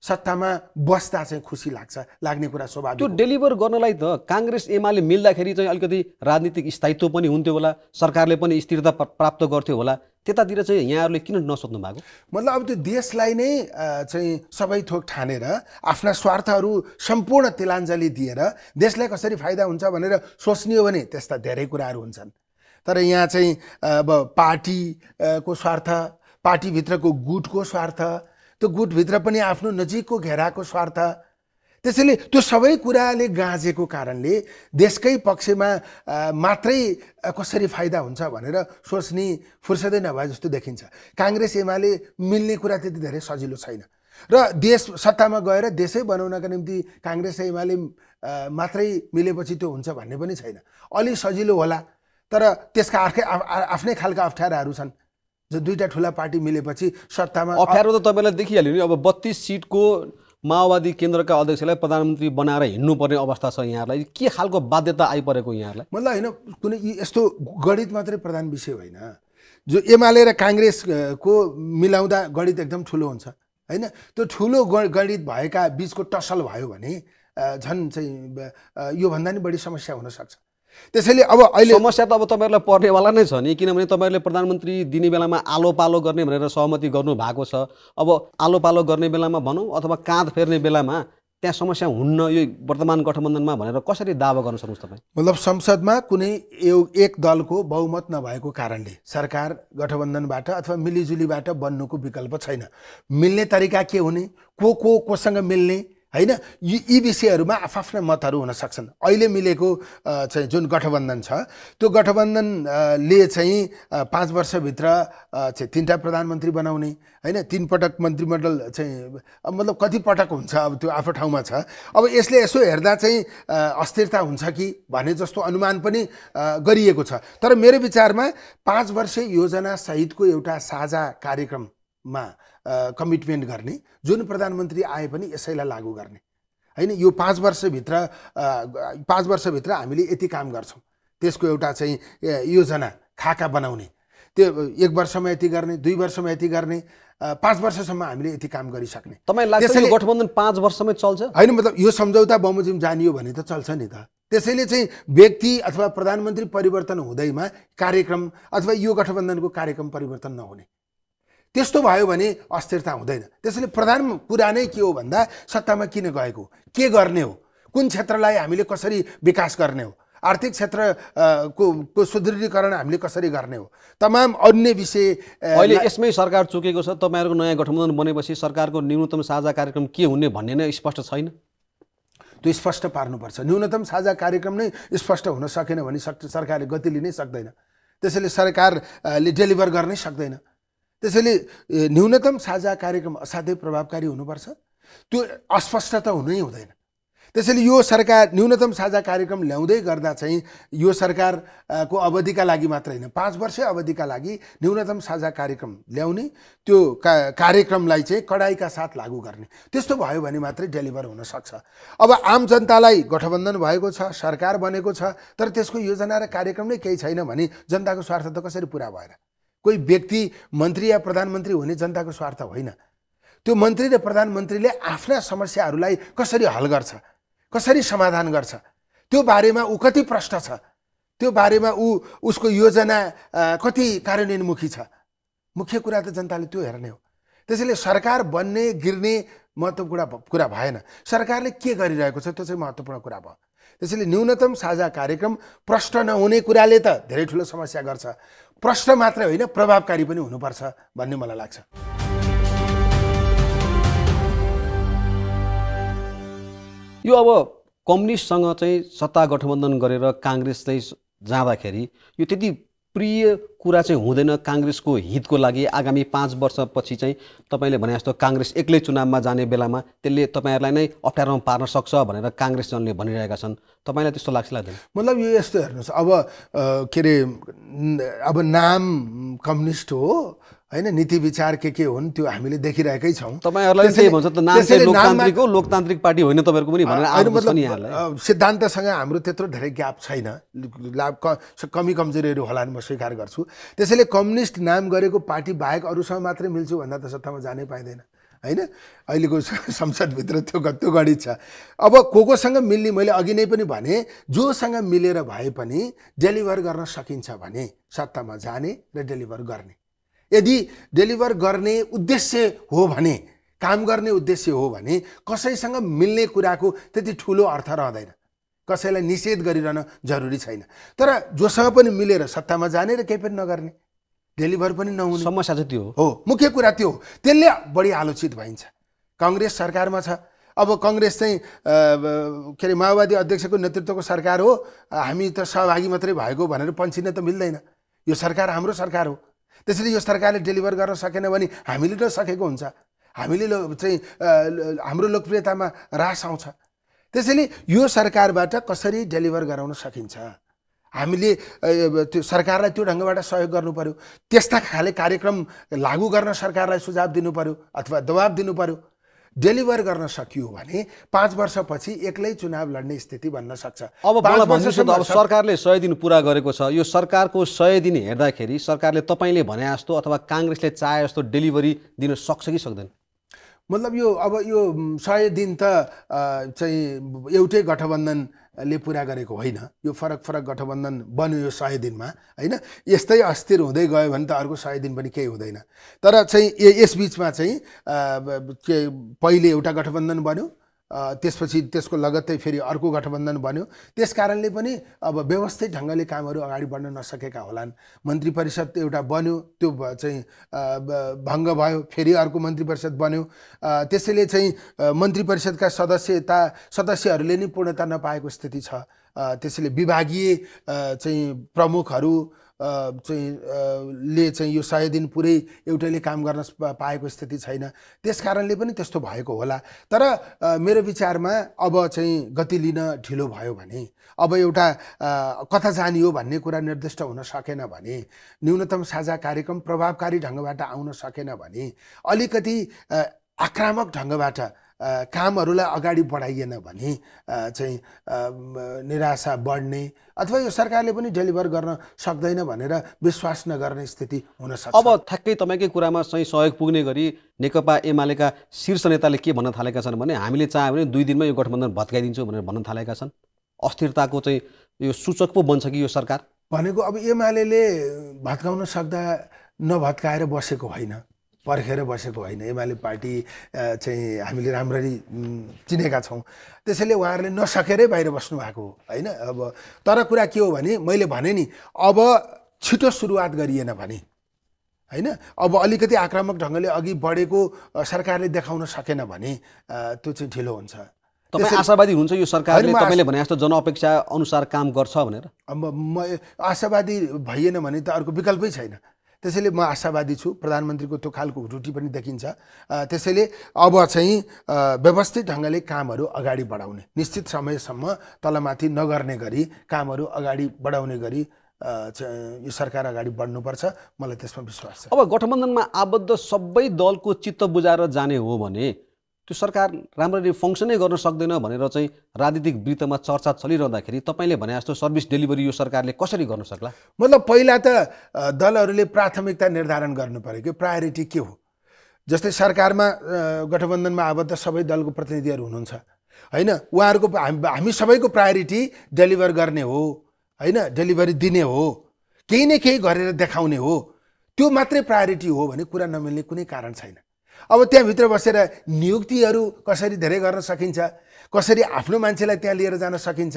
सत्तामा बस्दा चाहिँ खुसी लाग्छ, लाग्ने कुरा स्वाभाविक। त्यो डेलिभर गर्नलाई त कांग्रेस एमाले मिल्दाखेरि चाहिँ अलिकति राजनीतिक स्थायित्व पनि हुन्थ्यो होला, सरकारले पनि स्थिरता प्राप्त गर्थ्यो होला, त्यतातिर चाहिँ यहाँहरूले किन नसोच्नु भएको? मतलब अब त्यो देशलाई नै चाहिँ सबै थोक ठानेर आफ्ना स्वार्थहरू सम्पूर्ण तिलाञ्जली दिएर देशलाई कसरी फाइदा हुन्छ भनेर सोच्ने हो भने त्यस्ता धेरै कुराहरू हुन्छन्। तर यहाँ चाहिँ अब पार्टीको स्वार्थ, पार्टीभित्रको गुटको स्वार्थ, त्यो गुटभित्र पनि आफ्नो नजिकको घेराको स्वार्थ, त्यसैले त्यो सबै कुराले गाँजेको कारणले देशकै पक्षमा मात्रै कसरी फाइदा हुन्छ भनेर सोच्ने फुर्सदै नभए जस्तो देखिन्छ। कांग्रेस एमाले मिल्ने कुरा त्यति धेरै सजिलो छैन र देश सत्तामा गएर देशै बनाउनका निम्ति कांग्रेस एमाले मात्रै मिलेपछि त्यो हुन्छ भन्ने पनि छैन। अलि सजिलो होला तर त्यसका अर्कै आफ्नै खालका अप्ठ्याराहरू छन्। दुईटा ठूला पार्टी मिलेपछि सत्तामा अप्ठ्यारो त तपाईलाई देखिहाल्यो नि। अब बत्तीस सीटको माओवादी केन्द्रका अध्यक्षलाई प्रधानमन्त्री बनाएर हिँड्नुपर्ने अवस्था छ। यहाँहरूलाई के खालको बाध्यता आइपरेको यहाँहरूलाई? मतलब होइन, कुनै यस्तो गणित मात्रै प्रधान विषय होइन। जो एमाले र काङ्ग्रेसको मिलाउँदा गणित एकदम ठुलो हुन्छ होइन, त्यो ठुलो गणित भएका बीचको टसल भयो भने झन् चाहिँ योभन्दा नि बढी समस्या हुनसक्छ। त्यसैले अब अहिले समस्या त अब तपाईहरुलाई पर्नेवाला नै छ नि, किनभने तपाईहरुले प्रधानमन्त्री दिने बेलामा आलो पालो गर्ने भनेर सहमति गर्नु भएको छ। अब आलो पालो गर्ने बेलामा भनौं अथवा काँध फेर्ने बेलामा त्यहाँ समस्या हुन्न यो वर्तमान गठबन्धनमा भनेर कसरी दावा गर्न सक्नुहुन्छ तपाई? मतलब संसदमा कुनै एक दलको बहुमत नभएको कारणले सरकार गठबन्धनबाट अथवा मिलिजुलीबाट बन्नुको विकल्प छैन। मिल्ने तरिका के हुने, को को कोसँग मिल्ने हैन, यी विषयहरुमा आफ्ना मतहरु हुन सक्छन्। अहिले मिलेको चाहिँ जुन गठबन्धन छ त्यो गठबन्धनले चाहिँ पाँच वर्षभित्र चाहिँ तीनटा प्रधानमन्त्री बनाउने हैन, तीन पटक मन्त्रीमण्डल चाहिँ मतलब कति पटक हुन्छ अब त्यो आफ्नो ठाउँमा छ। अब यसले यसो हेर्दा चाहिँ अस्थिरता हुन्छ कि भन्ने जस्तो अनुमान पनि गरिएको छ। तर मेरो विचारमा पाँच वर्ष योजना सहितको एउटा साझा कार्यक्रममा कमिटमेन्ट गर्ने जुन प्रधानमन्त्री आए पनि यसैलाई लागू गर्ने हैन। यो पाँच वर्षभित्र पाँच वर्षभित्र हामीले यति काम गर्छौं, त्यसको एउटा चाहिँ योजना खाका बनाउने, त्यो एक वर्षमा यति गर्ने, दुई वर्षमा यति गर्ने, पाँच वर्षसम्म हामीले यति काम गरिसक्ने। तपाईलाई लाग्छ यो गठबन्धन पाँच वर्षमै चल्छ? हैन, मतलब यो सम्झौता बमोजिम जानियो भने त चल्छ नि त। त्यसैले चाहिँ व्यक्ति अथवा प्रधानमन्त्री परिवर्तन हुँदैमा कार्यक्रम अथवा यो गठबन्धनको कार्यक्रम परिवर्तन नहुने, त्यस्तो भयो भने अस्थिरता हुँदैन। त्यसैले प्रधान कुरा नै के हो भन्दा सत्तामा किन गएको, के गर्ने हो, कुन क्षेत्रलाई हामीले कसरी विकास गर्ने हो, आर्थिक क्षेत्र को, को सुदृढीकरण हामीले कसरी गर्ने हो, तमाम अन्य विषय। अहिले यसमै सरकार चुकेको छ। तपाईहरुको नयाँ गठबन्धन बनेपछि सरकारको न्यूनतम साझा कार्यक्रम के हुने भन्ने नै स्पष्ट छैन। त्यो स्पष्ट पार्नुपर्छ। न्यूनतम साझा कार्यक्रम नै स्पष्ट हुन सकेन भने सरकारले गति लिनै सक्दैन, त्यसैले सरकारले डेलिभर गर्नै सक्दैन। त्यसैले न्यूनतम साझा कार्यक्रम असाध्यै प्रभावकारी हुनुपर्छ, त्यो अस्पष्ट त हुनै हुँदैन। त्यसैले यो सरकार न्यूनतम साझा कार्यक्रम ल्याउँदै गर्दा चाहिँ यो सरकारको अवधिका लागि मात्र होइन, पाँच वर्ष अवधिका लागि न्यूनतम साझा कार्यक्रम ल्याउने, त्यो का कार्यक्रमलाई चाहिँ कडाइका साथ लागू गर्ने, त्यस्तो भयो भने मात्रै डेलिभर हुन सक्छ। अब आम जनतालाई गठबन्धन भएको छ, सरकार बनेको छ, तर त्यसको योजना र कार्यक्रम नै केही छैन भने जनताको स्वार्थ त कसरी पुरा भएर? कोही व्यक्ति मन्त्री या प्रधानमन्त्री हुने जनताको स्वार्थ होइन। त्यो मन्त्री र प्रधानमन्त्रीले आफ्ना समस्याहरूलाई कसरी हल गर्छ, कसरी समाधान गर्छ, त्यो बारेमा ऊ कति प्रष्ट छ, त्यो बारेमा ऊ उसको योजना कति कार्यान्वयनमुखी छ, मुख्य कुरा त जनताले त्यो हेर्ने हो। त्यसैले सरकार बन्ने गिर्ने महत्त्वपूर्ण कुरा भएन, सरकारले के गरिरहेको छ त्यो चाहिँ महत्त्वपूर्ण कुरा भयो। त्यसैले न्यूनतम साझा कार्यक्रम प्रष्ट नहुने कुराले त धेरै ठुलो समस्या गर्छ। प्रश्न मात्रै होइन, प्रभावकारी पनि हुनुपर्छ भन्ने मलाई लाग्छ। यो अब कम्युनिस्टसँग चाहिँ सत्ता गठबन्धन गरेर कांग्रेस चाहिँ जाँदाखेरि यो त्यति प्रिय कुरा चाहिँ हुँदैन कांग्रेसको हितको लागि। आगामी पाँच वर्षपछि चाहिँ तपाईले भने जस्तो कांग्रेस एक्लै चुनावमा जाने बेलामा त्यसले तपाईहरुलाई नै अप्ठ्यारोमा पार्न सक्छ भनेर कांग्रेस जनले भनिरहेका छन्। तपाईलाई त्यस्तो लाग्छ लाग्दैन? मतलब यो यस्तो हेर्नुस्, अब के रे अब नाम कम्युनिस्ट हो हैन नीति विचार के के हुन् त्यो हामीले देखिरहेकै छौं। तपाईहरुलाई के भन्छ त नाम चाहिँ लोकतान्त्रिकको लोकतान्त्रिक पार्टी होइन तपाईहरुको पनि भनेर आउँछ नि यहाँलाई। सिद्धान्तसँग हाम्रो त्यत्रो धेरै ग्याप छैन, लाभ कमी कमजोरीहरु होला नि म स्वीकार गर्छु। त्यसैले कम्युनिस्ट नाम गरेको पार्टी बाहेक अरुसँग मात्र मिल्छु भन्दा त सत्तामा जानै पाइदैन हैन। अहिलेको संसद भित्र त्यो गत्तो गडी छ। अब कोकोसँग मिल्ने मैले अघि नै पनि भने जोसँग मिलेर भए पनि डेलिभर गर्न सकिन्छ भने सत्तामा जाने र डेलिभर गर्ने, यदि डेलिभर गर्ने उद्देश्य हो भने, काम गर्ने उद्देश्य हो भने कसैसँग मिल्ने कुराको त्यति ठुलो अर्थ रहँदैन, कसैलाई निषेध गरिरहन जरुरी छैन। तर जोसँग पनि मिलेर सत्तामा जाने र केही पनि नगर्ने, डेलिभर पनि नहुने समस्या चाहिँ त्यो हो, मुख्य कुरा त्यो हो। त्यसले बढी आलोचित भइन्छ। कांग्रेस सरकारमा छ, अब कांग्रेस चाहिँ के अरे माओवादी अध्यक्षको नेतृत्वको सरकार हो, हामी त सहभागी मात्रै भएको भनेर पन्छिन त मिल्दैन। यो सरकार हाम्रो सरकार हो, त्यसैले यो सरकारले डेलिभर गर्न सकेन भने हामीले त सकेको हुन्छ, हामीले चाहिँ हाम्रो लोकप्रियतामा ह्रास आउँछ। त्यसैले यो सरकारबाट कसरी डेलिभर गराउन सकिन्छ, हामीले त्यो सरकारलाई त्यो ढङ्गबाट सहयोग गर्नु पर्यो, त्यस्ता खाले कार्यक्रम लागू गर्न सरकारलाई सुझाव दिनु पर्यो अथवा दबाब दिनु पर्यो। डेलिभर गर्न सकियो भने पाँच वर्षपछि एक्लै चुनाव लड्ने स्थिति बन्न सक्छ। अब मलाई भन्नुस् त, अब सरकारले सय दिन पुरा गरेको छ, यो सरकारको सय दिन हेर्दाखेरि सरकारले तपाईँले भने जस्तो अथवा काङ्ग्रेसले चाहे जस्तो डेलिभरी दिन सक्छ कि सक्दैन? मतलब यो अब यो सय दिन त चाहिँ एउटै गठबन्धनले पुरा गरेको होइन, यो फरक फरक गठबन्धन बन्यो यो सय दिनमा हैन। यस्तै अस्थिर हुँदै गयो भने त अर्को सय दिन पनि केही हुँदैन। तर चाहिँ यस बीचमा चाहिँ पहिले एउटा गठबन्धन बन्यो, त्यसपछि त्यसको लगत्तै फेरि अर्को गठबन्धन बन्यो, त्यसकारणले पनि अब व्यवस्थित ढङ्गले कामहरू अगाडि बढ्न नसकेका होलान्। मन्त्री परिषद एउटा बन्यो, त्यो चाहिँ भङ्ग भयो, फेरि अर्को मन्त्री परिषद बन्यो, त्यसैले चाहिँ मन्त्री परिषदका सदस्यता सदस्यहरूले नै पूर्णता नपाएको स्थिति छ। त्यसैले विभागीय चाहिँ प्रमुखहरू चाहिँ ले चाहिँ यो सय दिन पुरै एउटैले काम गर्न पाएको स्थिति छैन, त्यसकारणले पनि त्यस्तो भएको होला। तर मेरो विचारमा अब चाहिँ गति लिन ढिलो भयो भने, अब एउटा कता जाने हो भन्ने कुरा निर्दिष्ट हुन सकेन भने, न्यूनतम साझा कार्यक्रम प्रभावकारी ढङ्गबाट आउन सकेन भने, अलिकति आक्रामक ढङ्गबाट कामहरूलाई अगाडि बढाइएन भने चाहिँ निराशा बढ्ने अथवा यो सरकारले पनि डेलिभर गर्न सक्दैन भनेर विश्वास नगर्ने स्थिति हुन सक्छ। अब ठ्याक्कै तपाईँकै कुरामा चाहिँ सहयोग पुग्ने गरी नेकपा एमालेका शीर्ष नेताले के भन्न थालेका छन् भने हामीले चाह्यो भने दुई दिनमा यो गठबन्धन भत्काइदिन्छौँ भनेर भन्न थालेका छन्। अस्थिरताको चाहिँ यो सूचक पो बन्छ कि यो सरकार भनेको। अब एमाले भत्काउन सक्दा नभत्काएर बसेको होइन, पर्खेर बसेको होइन। एमाले पार्टी चाहिँ हामीले राम्ररी चिनेका छौँ, त्यसैले उहाँहरूले नसकेरै बाहिर बस्नु भएको होइन। अब तर कुरा के हो भने, मैले भने नि अब छिटो सुरुवात गरिएन भने हैन, अब अलिकति आक्रामक ढङ्गले अघि बढेको सरकारले देखाउन सकेन भने त्यो चाहिँ ढिलो हुन्छ। तपाईँ आशावादी हुनुहुन्छ यो सरकारले तपाईले भने जस्तो जनअपेक्षा अनुसार काम गर्छ भनेर? अब म आशावादी भइएन भने त अर्को विकल्पै छैन, त्यसैले म आशावादी छु। प्रधानमन्त्रीको त्यो खालको रुचि पनि देखिन्छ, त्यसैले अब चाहिँ व्यवस्थित ढङ्गले कामहरू अगाडि बढाउने, निश्चित समयसम्म तलमाथि नगर्ने गरी कामहरू अगाडि बढाउने गरी यो सरकार अगाडि बढ्नुपर्छ, मलाई त्यसमा विश्वास छ। अब गठबन्धनमा आबद्ध सबै दलको चित्त बुझाएर जाने हो भने त्यो सरकार राम्ररी फङ्सनै गर्न सक्दैन भनेर चाहिँ राजनीतिक वृत्तमा चर्चा चलिरहँदाखेरि तपाईँले भने जस्तो सर्भिस डेलिभरी यो सरकारले कसरी गर्न सक्ला? मतलब पहिला त दलहरूले प्राथमिकता निर्धारण गर्नु पर्यो कि प्रायोरिटी के हो। जस्तै सरकारमा गठबन्धनमा आबद्ध सबै दलको प्रतिनिधिहरू हुनुहुन्छ होइन, उहाँहरूको हामी सबैको प्रायोरिटी डेलिभर गर्ने हो होइन, डेलिभरी दिने हो, केही न केही गरेर देखाउने हो, त्यो मात्रै प्रायोरिटी हो भने कुरा नमिल्ने कुनै कारण छैन। अब त्यहाँभित्र बसेर नियुक्तिहरू कसरी धेरै गर्न सकिन्छ, कसरी आफ्नो मान्छेलाई त्यहाँ लिएर जान सकिन्छ,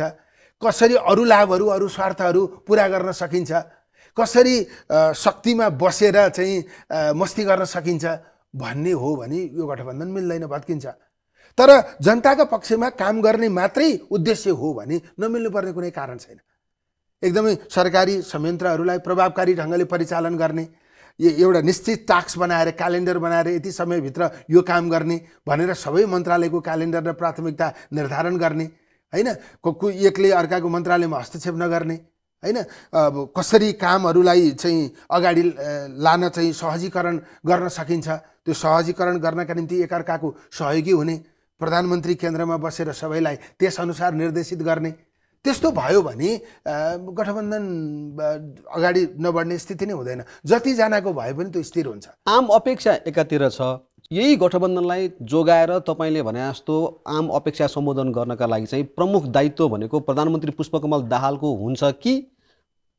कसरी अरू लाभहरू अरू स्वार्थहरू पुरा गर्न सकिन्छ, कसरी शक्तिमा बसेर चाहिँ मस्ती गर्न सकिन्छ भन्ने हो भने यो गठबन्धन मिल्दैन, भत्किन्छ। तर जनताका पक्षमा काम गर्ने मात्रै उद्देश्य हो भने नमिल्नुपर्ने कुनै कारण छैन। एकदमै सरकारी संयन्त्रहरूलाई प्रभावकारी ढङ्गले परिचालन गर्ने, एउटा निश्चित टास्क बनाएर क्यालेन्डर बनाएर यति समयभित्र यो काम गर्ने भनेर सबै मन्त्रालयको क्यालेन्डर र प्राथमिकता निर्धारण गर्ने होइन, एकले अर्काको मन्त्रालयमा हस्तक्षेप नगर्ने हैन कसरी कामहरुलाई चाहिँ अगाडि लान चाहिँ सहजीकरण गर्न सकिन्छ। त्यो सहजीकरण गर्नका निम्ति एकअर्काको सहयोगी हुने, प्रधानमन्त्री केन्द्रमा बसेर सबैलाई त्यस अनुसार निर्देशित गर्ने, त्यस्तो भयो भने गठबन्धन अगाडि नबढ्ने स्थिति नै हुँदैन। जति जनाको भए पनि त्यो स्थिर हुन्छ। आम अपेक्षा एकातिर छ, यही गठबन्धनलाई जोगाएर तपाईले भने जस्तो आम अपेक्षा सम्बोधन गर्नका लागि चाहिँ प्रमुख दायित्व भनेको प्रधानमन्त्री पुष्पकमल दाहालको हुन्छ कि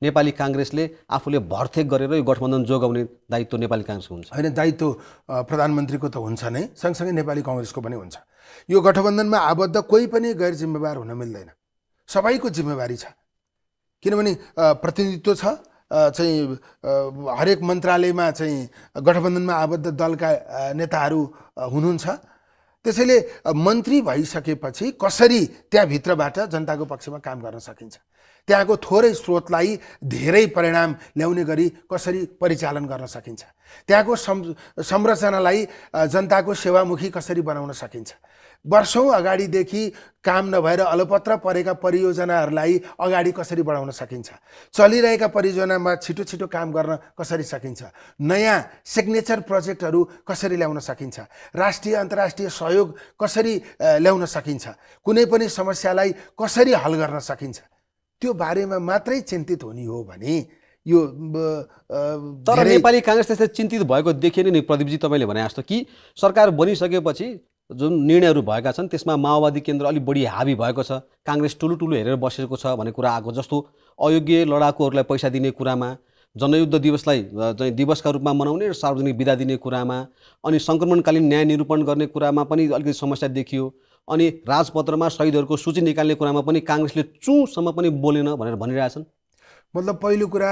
नेपाली कांग्रेसले आफूले भर्तेक गरेर यो गठबन्धन जोगाउने दायित्व नेपाली कांग्रेसको हुन्छ? हैन, दायित्व प्रधानमन्त्रीको त हुन्छ नै, सँगसँगै नेपाली कांग्रेसको पनि हुन्छ। यो गठबन्धनमा आबद्ध कोही पनि गैर जिम्मेवार हुन मिल्दैन, सबैको जिम्मेवारी छ। किनभने प्रतिनिधित्व छ, चाहिँ हरेक मन्त्रालयमा चाहिँ गठबन्धनमा आबद्ध दलका नेताहरू हुनुहुन्छ। त्यसैले मन्त्री भइसकेपछि कसरी त्यहाँभित्रबाट जनताको पक्षमा काम गर्न सकिन्छ, त्यहाँको थोरै स्रोतलाई धेरै परिणाम ल्याउने गरी कसरी परिचालन गर्न सकिन्छ, त्यहाँको संरचनालाई जनताको सेवामुखी कसरी बनाउन सकिन्छ, वर्षौं अगाडिदेखि काम नभएर अलपत्र परेका परियोजनाहरूलाई अगाडि कसरी बढाउन सकिन्छ, चलिरहेका परियोजनामा छिटो छिटो काम गर्न कसरी सकिन्छ, नयाँ सिग्नेचर प्रोजेक्टहरू कसरी ल्याउन सकिन्छ, राष्ट्रिय अन्तर्राष्ट्रिय सहयोग कसरी ल्याउन सकिन्छ, कुनै पनि समस्यालाई कसरी हल गर्न सकिन्छ, त्यो बारेमा मात्रै चिन्तित हुने हो भने यो तर नेपाली कांग्रेस त्यसै चिन्तित भएको देखिएन नि। प्रदीपजी, तपाईले भने जस्तो कि सरकार बनिसकेपछि जुन निर्णयहरू भएका छन् त्यसमा माओवादी केन्द्र अलि बढी हावी भएको छ, कांग्रेस टुलु टुलु हेरेर बसेको छ भन्ने कुरा आएको, जस्तो अयोग्य लडाकुहरूलाई पैसा दिने कुरामा, जनयुद्ध दिवसलाई चाहिँ दिवसका रूपमा मनाउने र सार्वजनिक बिदा दिने कुरामा, अनि संक्रमणकालीन न्याय निरूपण गर्ने कुरामा पनि अलिकति समस्या देखियो, अनि राजपत्रमा शहीदहरूको सूची निकाल्ने कुरामा पनि कांग्रेसले चुसम्म पनि बोलेन भनेर भनिरहेछन्। मतलब पहिलो कुरा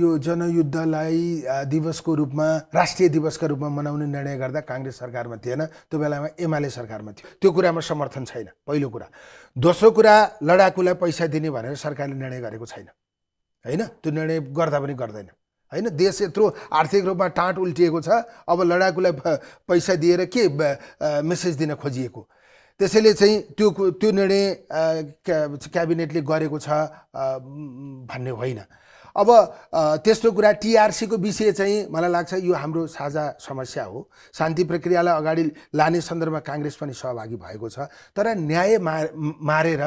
यो जनयुद्धलाई दिवसको रूपमा, राष्ट्रिय दिवसका रूपमा मनाउने निर्णय गर्दा कांग्रेस सरकारमा थिएन, त्यो बेलामा एमाले सरकारमा थियो, त्यो कुरामा समर्थन छैन, पहिलो कुरा। दोस्रो कुरा, लडाकुलाई पैसा दिने भनेर सरकारले निर्णय गरेको छैन, हैन, त्यो निर्णय गर्दा पनि गर्दैन, हैन। देश यत्रो आर्थिक रूपमा टाँट उल्टिएको छ, अब लडाकुलाई पैसा दिएर के मेसेज दिन खोजिएको? त्यसैले चाहिँ त्यो त्यो निर्णय क्याबिनेटले गरेको छ भन्ने होइन। अब त्यस्तो कुरा टीआरसीको विषय चाहिँ मलाई लाग्छ यो हाम्रो साझा समस्या हो, शान्ति प्रक्रियालाई अगाडि लाने सन्दर्भमा कांग्रेस पनि सहभागी भएको छ, तर न्याय मारेर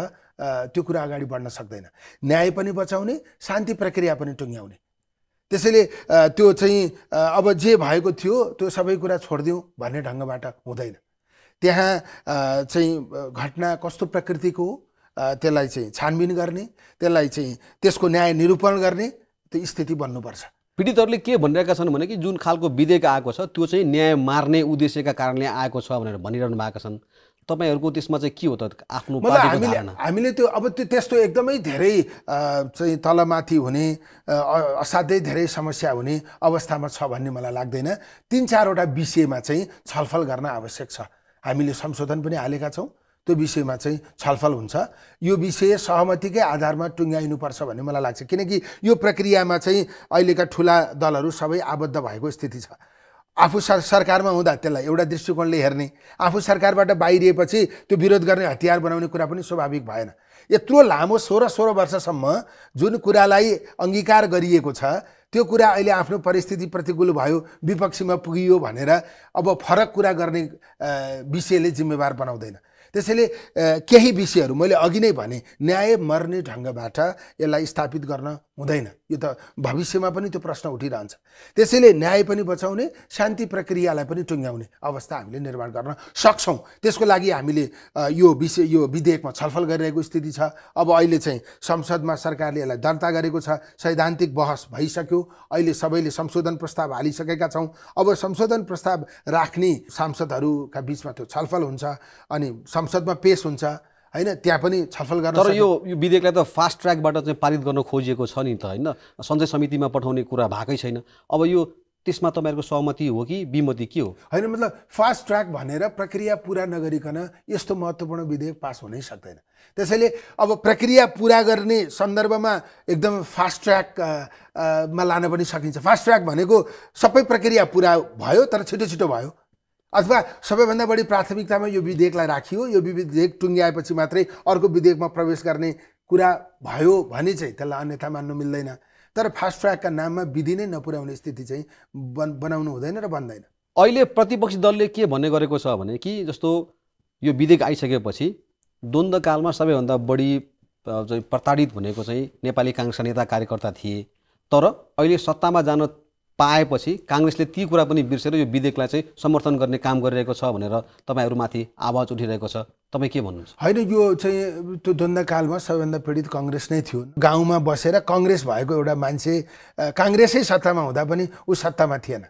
त्यो कुरा अगाडि बढ्न सक्दैन, न्याय पनि बचाउने, शान्ति प्रक्रिया पनि टुङ्ग्याउने। त्यसैले त्यो चाहिँ अब जे भएको थियो त्यो सबै कुरा छोडिदिउँ भन्ने ढङ्गबाट हुँदैन। त्यहाँ चाहिँ घटना कस्तो प्रकृतिको हो त्यसलाई चाहिँ छानबिन गर्ने, त्यसलाई चाहिँ त्यसको न्याय निरूपण गर्ने त्यो स्थिति बन्नुपर्छ। पीडितहरूले के भनिरहेका छन् भने कि जुन खालको विधेयक आएको छ त्यो चाहिँ न्याय मार्ने उद्देश्यका कारणले आएको छ भनेर भनिरहनु भएको छन्। तपाईहरूको त्यसमा चाहिँ के हो त आफ्नो पार्टीको धारणा? हामीले त्यो अब त्यो त्यस्तो एकदमै धेरै चाहिँ तलमाथि हुने, असाध्यै धेरै समस्या हुने अवस्थामा छ भन्ने मलाई लाग्दैन। तीन चारवटा विषयमा चाहिँ छलफल गर्न आवश्यक छ, हामीले संशोधन पनि हालेका छौँ, त्यो विषयमा चाहिँ छलफल हुन्छ। यो विषय सहमतिकै आधारमा टुङ्ग्याइनुपर्छ भन्ने मलाई लाग्छ, किनकि यो प्रक्रियामा चाहिँ अहिलेका ठुला दलहरू सबै आबद्ध भएको स्थिति छ। आफू सरकारमा हुँदा त्यसलाई एउटा दृष्टिकोणले हेर्ने, आफू सरकारबाट बाहिरिएपछि त्यो विरोध गर्ने हतियार बनाउने कुरा पनि स्वाभाविक भएन। यत्रो लामो सोह्र सोह्र वर्षसम्म जुन कुरालाई अङ्गीकार गरिएको छ त्यो कुरा अहिले आफ्नो परिस्थिति प्रतिकूल भयो, विपक्षीमा पुगियो भनेर अब फरक कुरा गर्ने विषयले जिम्मेवार बनाउँदैन। त्यसैले केही विषयहरू मैले अघि नै भने, न्याय मर्ने ढङ्गबाट यसलाई स्थापित गर्न हुँदैन, यो त भविष्यमा पनि त्यो प्रश्न उठिरहन्छ। त्यसैले न्याय पनि बचाउने, शान्ति प्रक्रियालाई पनि टुङ्ग्याउने अवस्था हामीले निर्माण गर्न सक्छौँ। त्यसको लागि हामीले यो विषय यो विधेयकमा छलफल गरिरहेको स्थिति छ। अब अहिले चाहिँ संसदमा सरकारले यसलाई दर्ता गरेको छ, सैद्धान्तिक बहस भइसक्यो, अहिले सबैले संशोधन प्रस्ताव हालिसकेका छौँ। अब संशोधन प्रस्ताव राख्ने सांसदहरूका बिचमा त्यो छलफल हुन्छ, अनि संसदमा पेश हुन्छ, हैन, त्यहाँ पनि छलफल गर्न। तर यो विधेयकलाई त फास्ट ट्र्याकबाट चाहिँ पारित गर्न खोजिएको छ नि त, हैन, सञ्चय समितिमा पठाउने कुरा भएकै छैन। अब यो त्यसमा तपाईहरुको सहमति हो कि विमति के हो? हैन, मतलब फास्ट ट्र्याक भनेर प्रक्रिया पूरा नगरिकन यस्तो महत्त्वपूर्ण विधेयक पास हुनै सक्दैन। त्यसैले अब प्रक्रिया पूरा गर्ने सन्दर्भमा एकदम फास्ट ट्र्याकमा लान पनि सकिन्छ। फास्ट ट्र्याक भनेको सबै प्रक्रिया पूरा भयो तर छिटो छिटो भयो, अथवा सबैभन्दा बढी प्राथमिकतामा यो विधेयकलाई राखियो, यो विधेयक टुङ्ग्याएपछि मात्रै अर्को विधेयकमा प्रवेश गर्ने कुरा भयो भने चाहिँ त्यसलाई अन्यथा मान्नु मिल्दैन। तर फास्ट ट्र्याकका नाममा विधि नै नपुर्याउने स्थिति चाहिँ बन बनाउनु हुँदैन र बन्दैन। अहिले प्रतिपक्षी दलले के भन्ने गरेको छ भने कि जस्तो यो विधेयक आइसकेपछि द्वन्द्वकालमा सबैभन्दा बढी प्रताडित भनेको चाहिँ नेपाली काङ्ग्रेसका नेता कार्यकर्ता थिए, तर अहिले सत्तामा जान पाएपछि काङ्ग्रेसले ती कुरा पनि बिर्सेर यो विधेयकलाई चाहिँ समर्थन गर्ने काम गरिरहेको छ भनेर तपाईँहरूमाथि आवाज उठिरहेको छ। तपाईँ के भन्नुहुन्छ? होइन, यो चाहिँ त्यो द्वन्द्वकालमा सबैभन्दा पीडित काङ्ग्रेस नै थियो। गाउँमा बसेर काङ्ग्रेस भएको एउटा मान्छे काङ्ग्रेसै सत्तामा हुँदा पनि ऊ सत्तामा थिएन।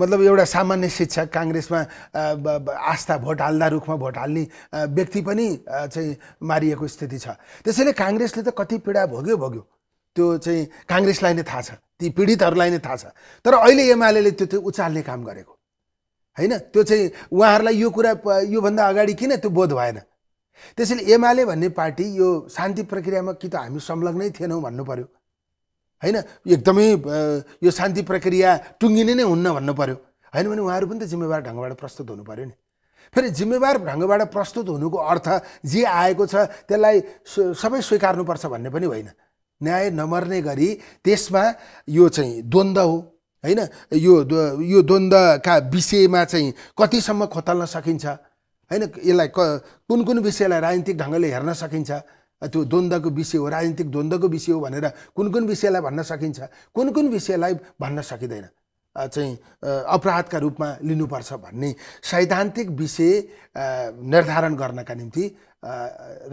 मतलब एउटा सामान्य शिक्षक काङ्ग्रेसमा आस्था भोट हाल्दा रुखमा भोट हाल्ने व्यक्ति पनि चाहिँ मारिएको स्थिति छ। त्यसैले काङ्ग्रेसले त कति पीडा भोग्यो भोग्यो, त्यो चाहिँ काङ्ग्रेसलाई नै थाहा छ, ती पीडितहरूलाई नै थाहा छ। तर अहिले एमाले त्यो त्यो उचाल्ने काम गरेको होइन, त्यो चाहिँ उहाँहरूलाई यो कुरा योभन्दा अगाडि किन त्यो बोध भएन। त्यसैले एमाले भन्ने पार्टी यो शान्ति प्रक्रियामा कि त हामी संलग्नै थिएनौँ भन्नु पर्यो हैन, एकदमै यो शान्ति प्रक्रिया टुङ्गिने नै हुन्न भन्नु पर्यो हैन भने उहाँहरु पनि त जिम्मेवार ढंगबाट प्रस्तुत हुनु पर्यो नि। फेरि जिम्मेवार ढंगबाट प्रस्तुत हुनुको अर्थ जे आएको छ त्यसलाई सबै स्वीकार्नुपर्छ भन्ने पनि होइन। न्याय नमर्ने गरी त्यसमा यो चाहिँ द्वन्द्व हो हैन, यो यो द्वन्द्वका विषयमा चाहिँ कतिसम्म खोतल्न सकिन्छ हैन, यसलाई कुन कुन विषयलाई राजनीतिक ढंगले हेर्न सकिन्छ, त्यो द्वन्द्वको विषय हो, राजनीतिक द्वन्द्वको विषय हो भनेर कुन कुन विषयलाई भन्न सकिन्छ, कुन कुन विषयलाई भन्न सकिँदैन, चाहिँ अपराधका रूपमा लिनुपर्छ भन्ने सैद्धान्तिक विषय निर्धारण गर्नका निम्ति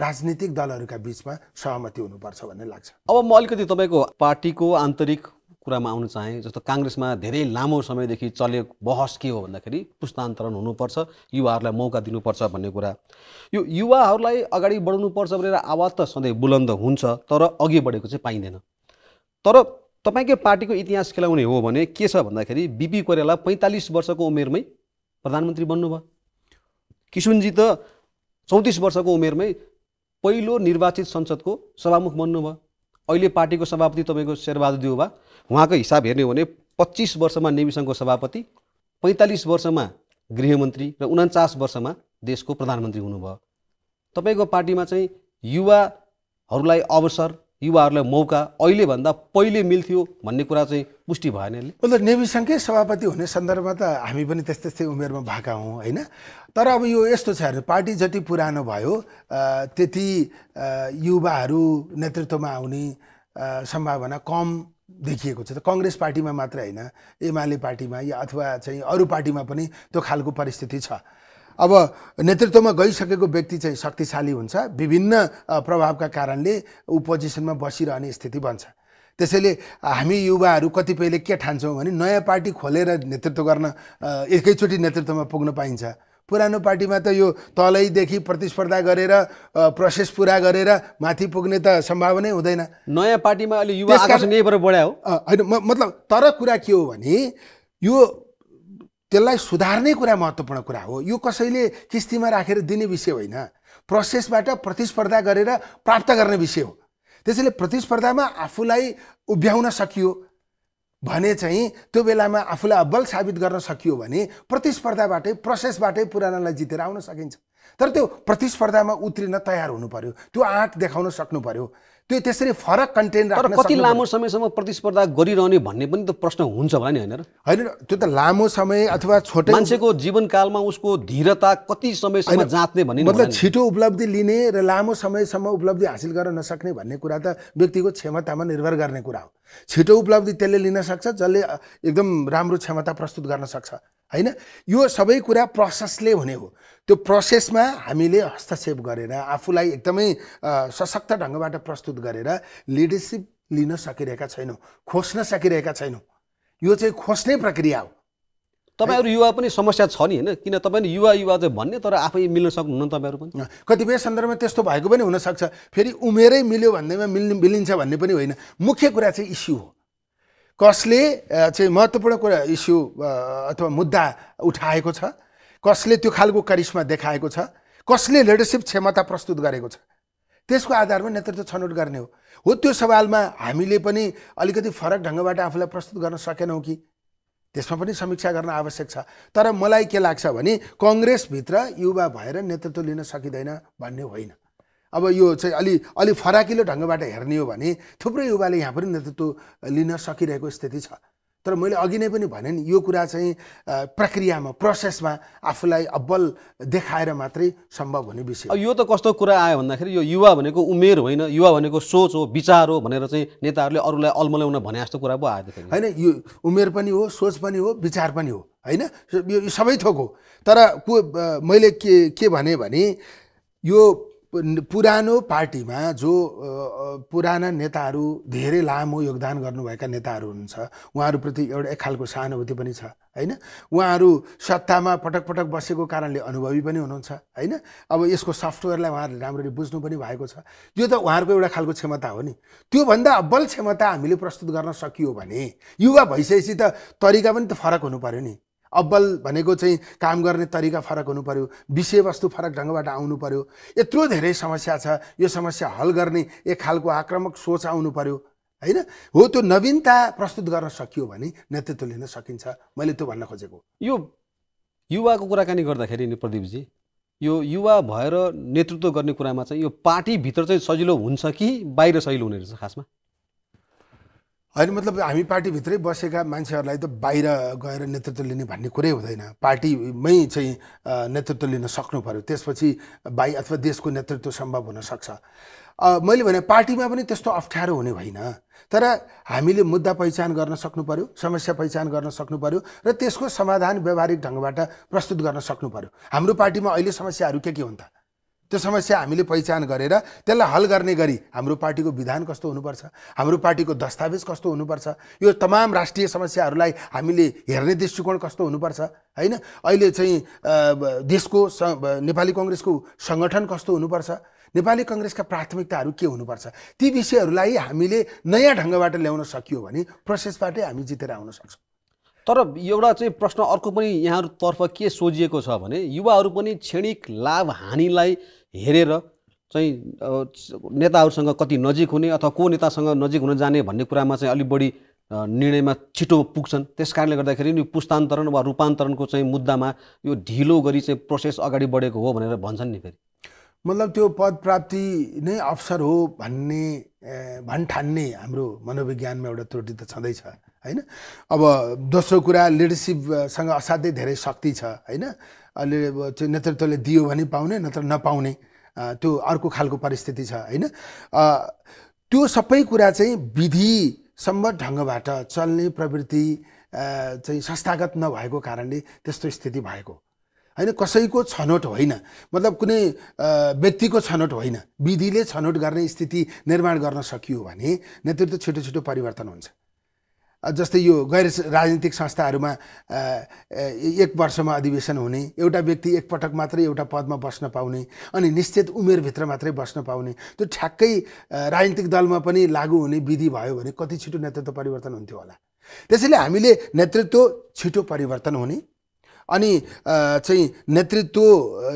राजनीतिक दलहरूका बीचमा सहमति हुनुपर्छ भन्ने लाग्छ। अब म अलिकति तपाईँको पार्टीको आन्तरिक कुरामा आउन चाहे। जस्तो काङ्ग्रेसमा धेरै लामो समयदेखि चलेको बहस के हो भन्दाखेरि पुस्तान्तरण हुनुपर्छ, युवाहरूलाई मौका दिनुपर्छ भन्ने कुरा। यो युवाहरूलाई अगाडि बढाउनुपर्छ भनेर आवाज त सधैँ बुलन्द हुन्छ, तर अघि बढेको चाहिँ पाइँदैन। तर तपाईँकै पार्टीको इतिहास खेलाउने हो भने के छ भन्दाखेरि बीपी कोइराला पैँतालिस वर्षको उमेरमै प्रधानमन्त्री बन्नुभयो, किशुनजी त चौतिस वर्षको उमेरमै पहिलो निर्वाचित संसदको सभामुख बन्नुभयो। अहिले पार्टीको सभापति तपाईँको शेरबहादुर देववा, उहाँको हिसाब हेर्ने हो भने पच्चिस वर्षमा नेभी सङ्घको सभापति, पैँतालिस वर्षमा गृहमन्त्री र उन्चास वर्षमा देशको प्रधानमन्त्री हुनुभयो। तपाईँको पार्टीमा चाहिँ युवाहरूलाई अवसर, युवाहरूलाई मौका अहिले भन्दा पहिले मिल्थ्यो भन्ने कुरा चाहिँ पुष्टि भएन। मतलब नेभी सङ्घकै सभापति हुने सन्दर्भमा त हामी पनि त्यस्तै त्यस्तै उमेरमा भएका हौँ होइन। तर अब यो यस्तो छ, पार्टी जति पुरानो भयो त्यति युवाहरू नेतृत्वमा आउने सम्भावना कम देखिएको छ। त काङ्ग्रेस पार्टीमा मात्र होइन, एमाले पार्टीमा या अथवा चाहिँ अरू पार्टीमा पनि त्यो खालको परिस्थिति छ। अब नेतृत्वमा गइसकेको व्यक्ति चाहिँ शक्तिशाली हुन्छ, विभिन्न प्रभावका कारणले ऊ पोजिसनमा बसिरहने स्थिति बन्छ। त्यसैले हामी युवाहरू कतिपयले के ठान्छौँ भने नयाँ पार्टी खोलेर नेतृत्व गर्न एकैचोटि नेतृत्वमा पुग्न पाइन्छ। पुरानो पार्टीमा त यो तलैदेखि प्रतिस्पर्धा गरेर प्रोसेस पुरा गरेर माथि पुग्ने त सम्भावनै हुँदैन। नयाँ पार्टीमा अहिले युवा आकर्षण यहीँबाट बढ्यो होइन, मतलब तर कुरा के हो भने यो त्यसलाई सुधार्ने कुरा महत्त्वपूर्ण कुरा हो। यो कसैले किस्तीमा राखेर दिने विषय होइन, प्रोसेसबाट प्रतिस्पर्धा गरेर प्राप्त गर्ने विषय हो। त्यसैले प्रतिस्पर्धामा आफूलाई उभ्याउन सकियो भने चाहिँ त्यो बेलामा आफूलाई अब्बल साबित गर्न सकियो भने प्रतिस्पर्धाबाटै प्रोसेसबाटै पुरानालाई जितेर आउन सकिन्छ। तर त्यो प्रतिस्पर्धामा उत्रिन तयार हुनु पर्यो, त्यो आँट देखाउन सक्नु पर्यो, त्यो त्यसरी फरक कन्टेन्ट राख्न। कति लामो समयसम्म प्रतिस्पर्धा गरिरहने भन्ने पनि त प्रश्न हुन्छ होला नि हैन र? हैन, त्यो त लामो समय अथवा छोटो मान्छेको जीवनकालमा उसको धीरता कति समयसम्म जाँच्ने भन्ने, मतलब छिटो उपलब्धि लिने र लामो समयसम्म उपलब्धि हासिल गर्न नसक्ने भन्ने कुरा त व्यक्तिको क्षमतामा निर्भर गर्ने कुरा हो। छिटो उपलब्धि त्यसले लिन सक्छ जसले एकदम राम्रो क्षमता प्रस्तुत गर्न सक्छ हैन। यो सबै कुरा प्रोसेसले हुने हो। त्यो प्रोसेसमा हामीले हस्तक्षेप गरेर आफूलाई एकदमै सशक्त ढङ्गबाट प्रस्तुत गरेर लिडरसिप लिन सकिरहेका छैनौँ, खोज्न सकिरहेका छैनौँ। यो चाहिँ खोज्ने प्रक्रिया हो। तपाईँहरू युवा पनि समस्या छ नि हैन, किन तपाईँले युवा युवा चाहिँ भन्ने तर आफै मिल्न सक्नुहुन्न तपाईँहरू पनि। कतिपय सन्दर्भमा त्यस्तो भएको पनि हुनसक्छ। फेरि उमेरै मिल्यो भन्दैमा मिल्ने मिलिन्छ भन्ने पनि होइन। मुख्य कुरा चाहिँ इस्यु हो, कसले चाहिँ महत्त्वपूर्ण कुरा इस्यु अथवा मुद्दा उठाएको छ, कसले त्यो खालको करिश्मा देखाएको छ, कसले लिडरसिप क्षमता प्रस्तुत गरेको छ, त्यसको आधारमा नेतृत्व छनौट गर्ने हो। हो त्यो सवालमा हामीले पनि अलिकति फरक ढङ्गबाट आफूलाई प्रस्तुत गर्न सकेनौँ कि त्यसमा पनि समीक्षा गर्न आवश्यक छ। तर मलाई के लाग्छ भने काङ्ग्रेसभित्र युवा भएर नेतृत्व लिन सकिँदैन भन्ने होइन, अब यो चाहिँ अलि अलि फराकिलो ढङ्गबाट हेर्ने हो भने थुप्रै युवाले यहाँ पनि नेतृत्व लिन सकिरहेको स्थिति छ। तर मैले अघि नै पनि भने नि यो कुरा चाहिँ प्रक्रियामा प्रोसेसमा आफूलाई अब्बल देखाएर मात्रै सम्भव हुने विषय। यो त कस्तो कुरा आयो भन्दाखेरि यो युवा भनेको उमेर होइन, युवा भनेको सोच हो, विचार हो भनेर चाहिँ नेताहरूले अरूलाई अल्मल्याउन भने जस्तो कुरा पो आयो त होइन। यो उमेर पनि हो, सोच पनि हो, विचार पनि हो होइन, यो सबै थोक हो। तर मैले के के भने भने यो पुरानो पार्टीमा जो पुराना नेताहरू धेरै लामो योगदान गर्नुभएका नेताहरू हुनुहुन्छ उहाँहरूप्रति एउटा एक खालको सहानुभूति पनि छ हैन। उहाँहरू सत्तामा पटक पटक बसेको कारणले अनुभवी पनि हुनुहुन्छ हैन। अब यसको सफ्टवेयरलाई उहाँहरूले राम्ररी बुझ्नु पनि भएको छ। यो त उहाँहरूको एउटा खालको क्षमता हो नि। त्योभन्दा अब्बल क्षमता हामीले प्रस्तुत गर्न सकियो भने युवा भइसकेपछि त तरिका पनि त फरक हुनु पर्यो नि। अब्बल भनेको चाहिँ काम गर्ने तरिका फरक हुनु पर्यो, विषयवस्तु फरक ढङ्गबाट आउनु पर्यो। यत्रो धेरै समस्या छ, यो समस्या हल गर्ने एक खालको आक्रामक सोच आउनु पर्यो हैन। हो त्यो नवीनता प्रस्तुत गर्न सकियो भने नेतृत्व लिन सकिन्छ। मैले त्यो भन्न खोजेको यो युवाको कुराकानी गर्दाखेरि नि प्रदीपजी, यो युवा भएर नेतृत्व गर्ने कुरामा चाहिँ यो पार्टीभित्र चाहिँ सजिलो हुन्छ कि बाहिर सजिलो हुने रहेछ खासमा? अनि मतलब हामी पार्टीभित्रै बसेका मान्छेहरूलाई त बाहिर गएर नेतृत्व लिने भन्ने कुरै हुँदैन। पार्टीमै चाहिँ नेतृत्व लिन सक्नु पर्यो, त्यसपछि बाई अथवा देशको नेतृत्व सम्भव हुनसक्छ। मैले भने पार्टीमा पनि त्यस्तो अप्ठ्यारो हुने होइन, तर हामीले मुद्दा पहिचान गर्न सक्नु पर्यो, समस्या पहिचान गर्न सक्नु पर्यो र त्यसको समाधान व्यावहारिक ढङ्गबाट प्रस्तुत गर्न सक्नु पर्यो। हाम्रो पार्टीमा अहिले समस्याहरू के के हुन् त? त्यो समस्या हामीले पहिचान गरेर त्यसलाई हल गर्ने गरी हाम्रो पार्टीको विधान कस्तो हुनुपर्छ, हाम्रो पार्टीको दस्तावेज कस्तो हुनुपर्छ, यो तमाम राष्ट्रिय समस्याहरूलाई हामीले हेर्ने दृष्टिकोण कस्तो हुनुपर्छ हैन। अहिले चाहिँ देशको नेपाली कांग्रेसको संगठन कस्तो हुनुपर्छ, नेपाली कांग्रेसका प्राथमिकताहरू के हुनुपर्छ, ती विषयहरूलाई हामीले नयाँ ढङ्गबाट ल्याउन सकियो भने प्रोसेसबाटै हामी जितेर आउन सक्छौँ। तर एउटा चाहिँ प्रश्न अर्को पनि यहाँहरूतर्फ के सोझिएको छ भने युवाहरू पनि क्षणिक लाभ हानिलाई हेरेर चाहिँ नेताहरूसँग कति नजिक हुने अथवा को नेतासँग नजिक हुन जाने भन्ने कुरामा चाहिँ अलि बढी निर्णयमा छिटो पुग्छन्। त्यस कारणले गर्दाखेरि यो पुस्तान्तरण वा रूपान्तरणको चाहिँ मुद्दामा यो ढिलो गरी चाहिँ प्रोसेस अगाडि बढेको हो भनेर भन्छन् नि। फेरि मतलब त्यो पद प्राप्ति नै अवसर हो भन्ने भन् ठान्ने हाम्रो मनोविज्ञानमा एउटा त्रुटि त छँदैछ हैन। अब दोस्रो कुरा लिडरसिपसँग असाध्यै धेरै शक्ति छ हैन। अहिले नेतृत्वले दियो भने पाउने, नत्र नपाउने, त्यो अर्को खालको परिस्थिति छ हैन। त्यो सबै कुरा चाहिँ विधिसम्म ढङ्गबाट चल्ने प्रवृत्ति चाहिँ संस्थागत नभएको कारणले त्यस्तो स्थिति भएको हैन। कसैको छनोट होइन, मतलब कुनै व्यक्तिको छनोट होइन, विधिले छनोट गर्ने स्थिति निर्माण गर्न सकियो भने नेतृत्व छिटो छिटो परिवर्तन हुन्छ। जस्तै यो गैर राजनीतिक संस्थाहरूमा एक वर्षमा अधिवेशन हुने, एउटा व्यक्ति एकपटक मात्रै एउटा पदमा बस्न पाउने अनि निश्चित उमेरभित्र मात्रै बस्न पाउने, त्यो ठ्याक्कै राजनीतिक दलमा पनि लागू हुने विधि भयो भने कति छिटो नेतृत्व परिवर्तन हुन्थ्यो होला। त्यसैले हामीले नेतृत्व छिटो परिवर्तन हुने अनि चाहिँ नेतृत्व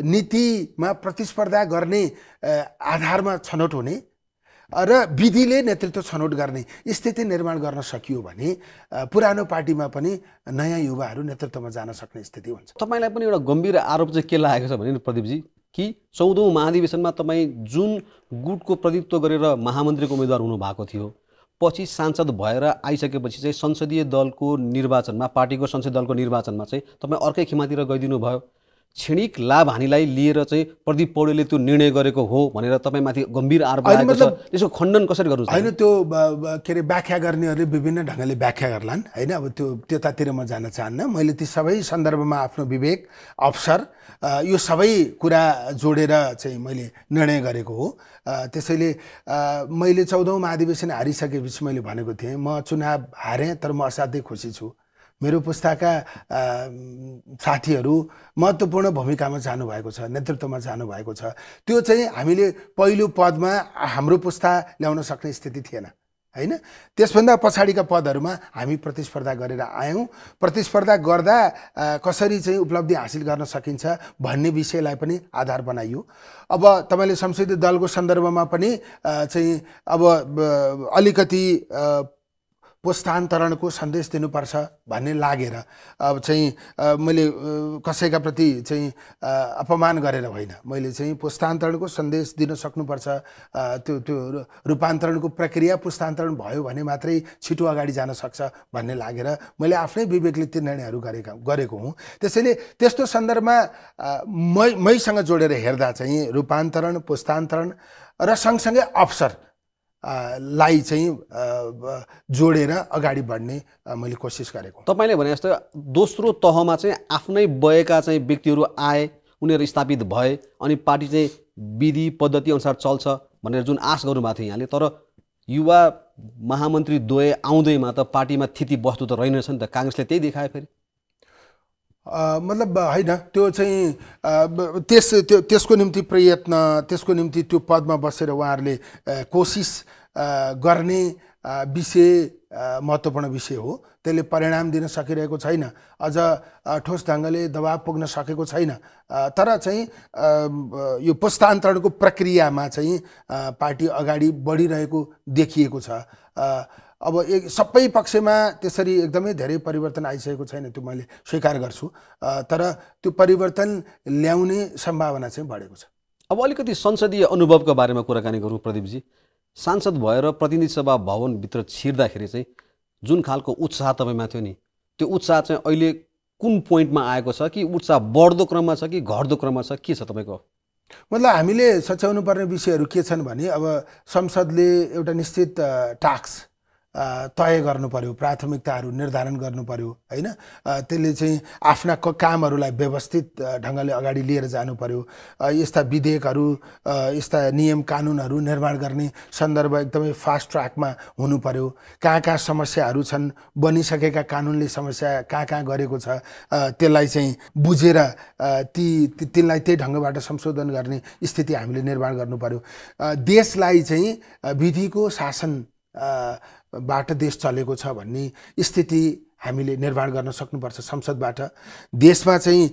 नीतिमा प्रतिस्पर्धा गर्ने आधारमा छनौट हुने र विधिले नेतृत्व छनौट गर्ने स्थिति निर्माण गर्न सकियो भने पुरानो पार्टीमा पनि नयाँ युवाहरू नेतृत्वमा जान सक्ने स्थिति हुन्छ। तपाईँलाई पनि एउटा गम्भीर आरोप चाहिँ के लागेको छ भने प्रदीपजी कि चौधौँ महाधिवेशनमा तपाईँ जुन गुटको प्रतिनिधित्व गरेर महामन्त्रीको उम्मेदवार हुनुभएको थियो, पछि सांसद भएर आइसकेपछि चाहिँ संसदीय दलको निर्वाचनमा, पार्टीको संसदीय दलको निर्वाचनमा चाहिँ तपाईँ अर्कै खेमातिर गइदिनु भयो। क्षणिक लाभ हानिलाई लिएर चाहिँ प्रदीप पौडेलले त्यो निर्णय गरेको हो भनेर तपाईँमाथि गम्भीर आरोप लागेको छ, त्यसको खण्डन कसरी गर्नु? होइन त्यो के अरे व्याख्या गर्नेहरूले विभिन्न ढङ्गले व्याख्या गर्लान् होइन। अब त्यो त्यतातिर म जान चाहन्न। मैले ती सबै सन्दर्भमा आफ्नो विवेक, अवसर यो सबै कुरा जोडेर चाहिँ मैले निर्णय गरेको हो। त्यसैले मैले चौधौँ महाधिवेशन हारिसकेपछि मैले भनेको थिएँ म चुनाव हारेँ तर म असाध्यै खुसी छु, मेरो पुस्ताका साथीहरू महत्त्वपूर्ण भूमिकामा जानुभएको छ, नेतृत्वमा जानुभएको छ। त्यो चाहिँ हामीले पहिलो पदमा हाम्रो पुस्ता ल्याउन सक्ने स्थिति थिएन हैन। त्यसभन्दा पछाडिका पदहरूमा हामी प्रतिस्पर्धा गरेर आयौँ। प्रतिस्पर्धा गर्दा कसरी चाहिँ उपलब्धि हासिल गर्न सकिन्छ भन्ने विषयलाई पनि आधार बनाइयो। अब तपाईँले संसदीय दलको सन्दर्भमा पनि चाहिँ अब अलिकति पुस्तान्तरणको सन्देश दिनुपर्छ भन्ने लागेर अब चाहिँ मैले कसैका प्रति चाहिँ अपमान गरेर होइन, मैले चाहिँ पुस्तान्तरणको सन्देश दिन सक्नुपर्छ। त्यो त्यो रूपान्तरणको प्रक्रिया पुस्तान्तरण भयो भने मात्रै छिटो अगाडि जान सक्छ भन्ने लागेर मैले आफ्नै विवेकले ती निर्णयहरू गरेका गरेको हुँ। त्यसैले त्यस्तो सन्दर्भमा मै मैसँग जोडेर हेर्दा चाहिँ रूपान्तरण, पुस्तान्तरण र सँगसँगै अवसर लाई चाहिँ जोडेर अगाडि बढ्ने मैले कोसिस गरेको। तपाईले भने जस्तो दोस्रो तहमा चाहिँ आफ्नै बएका चाहिँ व्यक्तिहरू आए, उनीहरू स्थापित भए अनि पार्टी चाहिँ विधि पद्धति अनुसार चल्छ भनेर जुन आश गर्नुभएको थियो यहाँले, तर युवा महामन्त्री द्वय आउँदैमा त पार्टीमा थिति वस्तु त रहेनछ नि त, काङ्ग्रेसले त्यही देखायो फेरि। मतलब होइन त्यो चाहिँ त्यस त्यो त्यसको निम्ति प्रयत्न, त्यसको निम्ति त्यो पदमा बसेर उहाँहरूले कोसिस गर्ने विषय महत्त्वपूर्ण विषय हो, त्यसले परिणाम दिन सकिरहेको छैन, अझ ठोस ढङ्गले दबाब पुग्न सकेको छैन। तर चाहिँ यो पुस्तान्तरणको प्रक्रियामा चाहिँ पार्टी अगाडि बढिरहेको देखिएको छ। अब एक सबै पक्षमा त्यसरी एकदमै धेरै परिवर्तन आइसकेको छैन, त्यो मैले स्वीकार गर्छु, तर त्यो परिवर्तन ल्याउने सम्भावना चाहिँ बढेको छ। अब अलिकति संसदीय अनुभवको बारेमा कुराकानी गरौँ प्रदीपजी। सांसद भएर प्रतिनिधि सभा भवनभित्र छिर्दाखेरि चाहिँ जुन खालको उत्साह तपाईँमा थियो नि, त्यो उत्साह चाहिँ अहिले कुन पोइन्टमा आएको छ? कि उत्साह बढ्दो क्रममा छ कि घट्दो क्रममा छ? के छ तपाईँको? मतलब हामीले सच्याउनु पर्ने विषयहरू के छन् भने अब संसदले एउटा निश्चित टास्क तय गर्नु पर्यो, प्राथमिकताहरू निर्धारण गर्नु पर्यो हैन, त्यसले चाहिँ आफ्ना कामहरूलाई व्यवस्थित ढङ्गले अगाडि लिएर जानु पर्यो। यस्ता विधेयकहरू, यस्ता नियम कानुनहरू निर्माण गर्ने सन्दर्भ एकदमै फास्ट ट्र्याकमा हुनु पर्यो। कहाँ कहाँ समस्याहरू छन्, बनिसकेका कानुनले समस्या कहाँ कहाँ गरेको छ त्यसलाई चाहिँ बुझेर ती तिनलाई त्यही ढङ्गबाट संशोधन गर्ने स्थिति हामीले निर्माण गर्नु पर्यो। देशलाई चाहिँ विधिको शासन बाट देश चलेको छ भन्ने स्थिति हामीले निर्माण गर्न सक्नुपर्छ। संसदबाट देशमा चाहिँ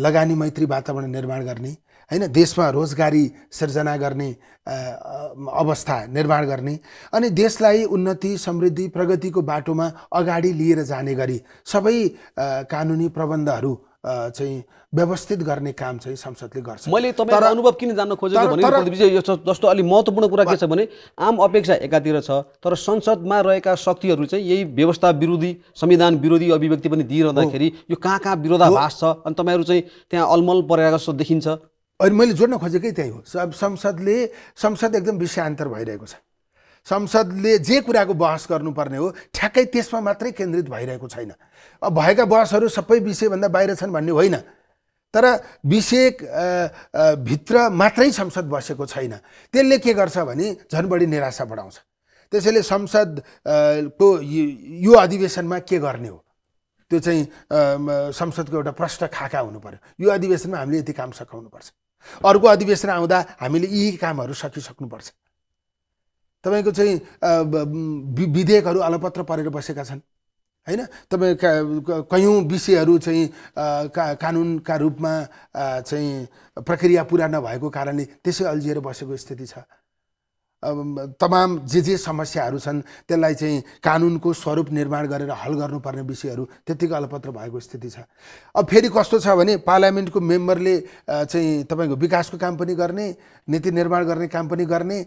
लगानी मैत्री वातावरण निर्माण गर्ने हैन, देशमा रोजगारी सिर्जना गर्ने अवस्था निर्माण गर्ने अनि देशलाई उन्नति, समृद्धि, प्रगतिको बाटोमा अगाडि लिएर जाने गरी सबै कानुनी प्रबन्धहरू चाहिँ व्यवस्थित गर्ने काम चाहिँ संसदले गर्छ। मैले तपाईँको अनुभव किन जान्न खोजेको भने प्रदीपजी, जस्तो अलि महत्त्वपूर्ण कुरा के छ भने आम अपेक्षा एकातिर छ, तर संसदमा रहेका शक्तिहरू चाहिँ यही व्यवस्था विरोधी, संविधान विरोधी अभिव्यक्ति पनि दिइरहँदाखेरि यो कहाँ कहाँ विरोधाभास छ अनि तपाईँहरू चाहिँ त्यहाँ अलमल परेको जस्तो देखिन्छ। अनि मैले जोड्न खोजेकै त्यही हो। अब संसदले संसद एकदम विषयान्तर भइरहेको छ। संसदले जे कुराको बहस गर्नुपर्ने हो ठ्याक्कै त्यसमा मात्रै केन्द्रित भइरहेको छैन। अब भएका बहसहरू सबै विषयभन्दा बाहिर छन् भन्ने होइन, तर विषय भित्र मात्रै संसद बसेको छैन। त्यसले के गर्छ भने झन् बढी निराशा बढाउँछ। त्यसैले संसदको यो अधिवेशनमा के गर्ने हो त्यो चाहिँ संसदको एउटा प्रश्न खाका हुनु पर्यो। यो अधिवेशनमा हामीले यति काम सकाउनुपर्छ, अर्को अधिवेशन आउँदा हामीले यी कामहरू सकिसक्नुपर्छ। तपाईको चाहिँ विधेयकहरू अलपत्र परेर बसेका छन् हैन, तपाईँ कयौँ विषयहरू चाहिँ का कानुनका रूपमा चाहिँ प्रक्रिया पुरा नभएको कारणले त्यसै अल्झिएर बसेको स्थिति छ। तमाम जे जे समस्याहरू छन् त्यसलाई चाहिँ कानुनको स्वरूप निर्माण गरेर हल गर्नुपर्ने विषयहरू त्यतिको अलपत्र भएको स्थिति छ। अब फेरि कस्तो छ भने पार्लियामेन्टको मेम्बरले चाहिँ तपाईँको विकासको काम पनि गर्ने, नीति निर्माण गर्ने काम पनि गर्ने।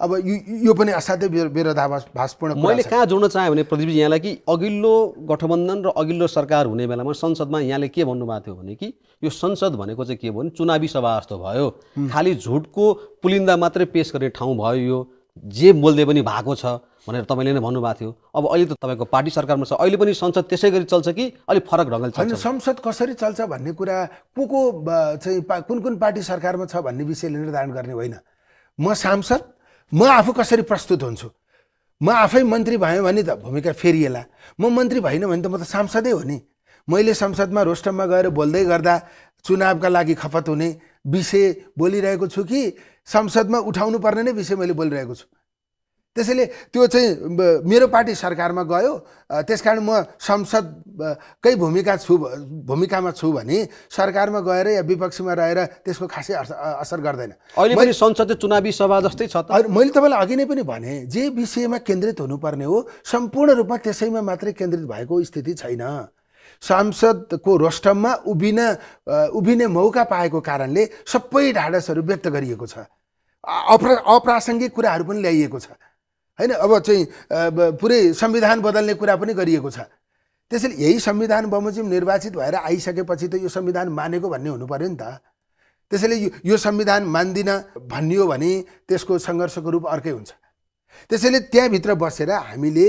अब यो पनि असाध्यै विरोधाभासपूर्ण। मैले कहाँ जोड्न चाहेँ भने प्रदीपजी यहाँलाई कि अघिल्लो गठबन्धन र अघिल्लो सरकार हुने बेलामा संसदमा यहाँले के भन्नुभएको थियो भने कि यो संसद भनेको चाहिँ के भन्नु, चुनावी सभा जस्तो भयो, खालि झुटको पुलिन्दा मात्रै पेस गर्ने ठाउँ भयो, यो जे बोल्दै पनि भएको छ भनेर तपाईँले नै भन्नुभएको थियो। अब अहिले त तपाईँको पार्टी सरकारमा छ, अहिले पनि संसद त्यसै गरी चल्छ कि अलिक फरक ढङ्गले चल्छ? संसद कसरी चल्छ भन्ने कुरा को को चाहिँ कुन कुन पार्टी सरकारमा छ भन्ने विषयले निर्धारण गर्ने होइन। म सांसद, म आफू कसरी प्रस्तुत हुन्छु, म आफै मन्त्री भएँ भने त भूमिका फेरिएला, म मन्त्री भएन भने त म त सांसदै हो नि। मैले संसदमा रोस्टममा गएर बोल्दै गर्दा चुनावका लागि खपत हुने विषय बोलिरहेको छु कि संसदमा उठाउनु पर्ने नै विषय मैले बोलिरहेको छु? त्यसैले त्यो चाहिँ मेरो पार्टी सरकारमा गयो, त्यसकारण म संसदकै भूमिका छु भूमिकामा छु भने सरकारमा गएर या विपक्षमा रहेर त्यसको खासै असर गर्दैन। अहिले पनि संसदले चुनावी सभा जस्तै छ त। मैले तपाईलाई अघि नै पनि भने जे विषयमा केन्द्रित हुनुपर्ने हो सम्पूर्ण रूपमा त्यसैमा मात्रै केन्द्रित भएको स्थिति छैन। सांसदको रोस्टममा उभिन उभिने मौका पाएको कारणले सबै ढाडसहरू व्यक्त गरिएको छ, अपरा अप्रासङ्गिक कुराहरू पनि ल्याइएको छ हैन। अब चाहिँ पुरै संविधान बदल्ने कुरा पनि गरिएको छ। त्यसैले यही संविधान बमोजिम निर्वाचित भएर आइसकेपछि त यो संविधान मानेको भन्ने हुनु पर्यो नि त। त्यसैले यो संविधान मान्दिन भन्यो भने त्यसको सङ्घर्षको रूप अर्कै हुन्छ। त्यसैले त्यहाँभित्र बसेर हामीले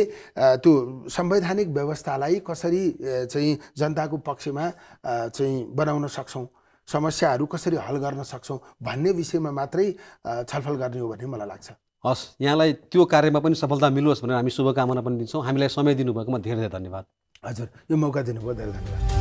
त्यो संवैधानिक व्यवस्थालाई कसरी चाहिँ जनताको पक्षमा चाहिँ बनाउन सक्छौँ, समस्याहरू कसरी हल गर्न सक्छौँ भन्ने विषयमा मात्रै छलफल गर्ने हो भन्ने मलाई लाग्छ। हस्, यहाँलाई त्यो कार्यमा पनि सफलता मिलोस् भनेर हामी शुभकामना पनि दिन्छौँ। हामीलाई समय दिनुभएकोमा धेरै धेरै धन्यवाद। हजुर, यो मौका दिनुभयो, धेरै धन्यवाद।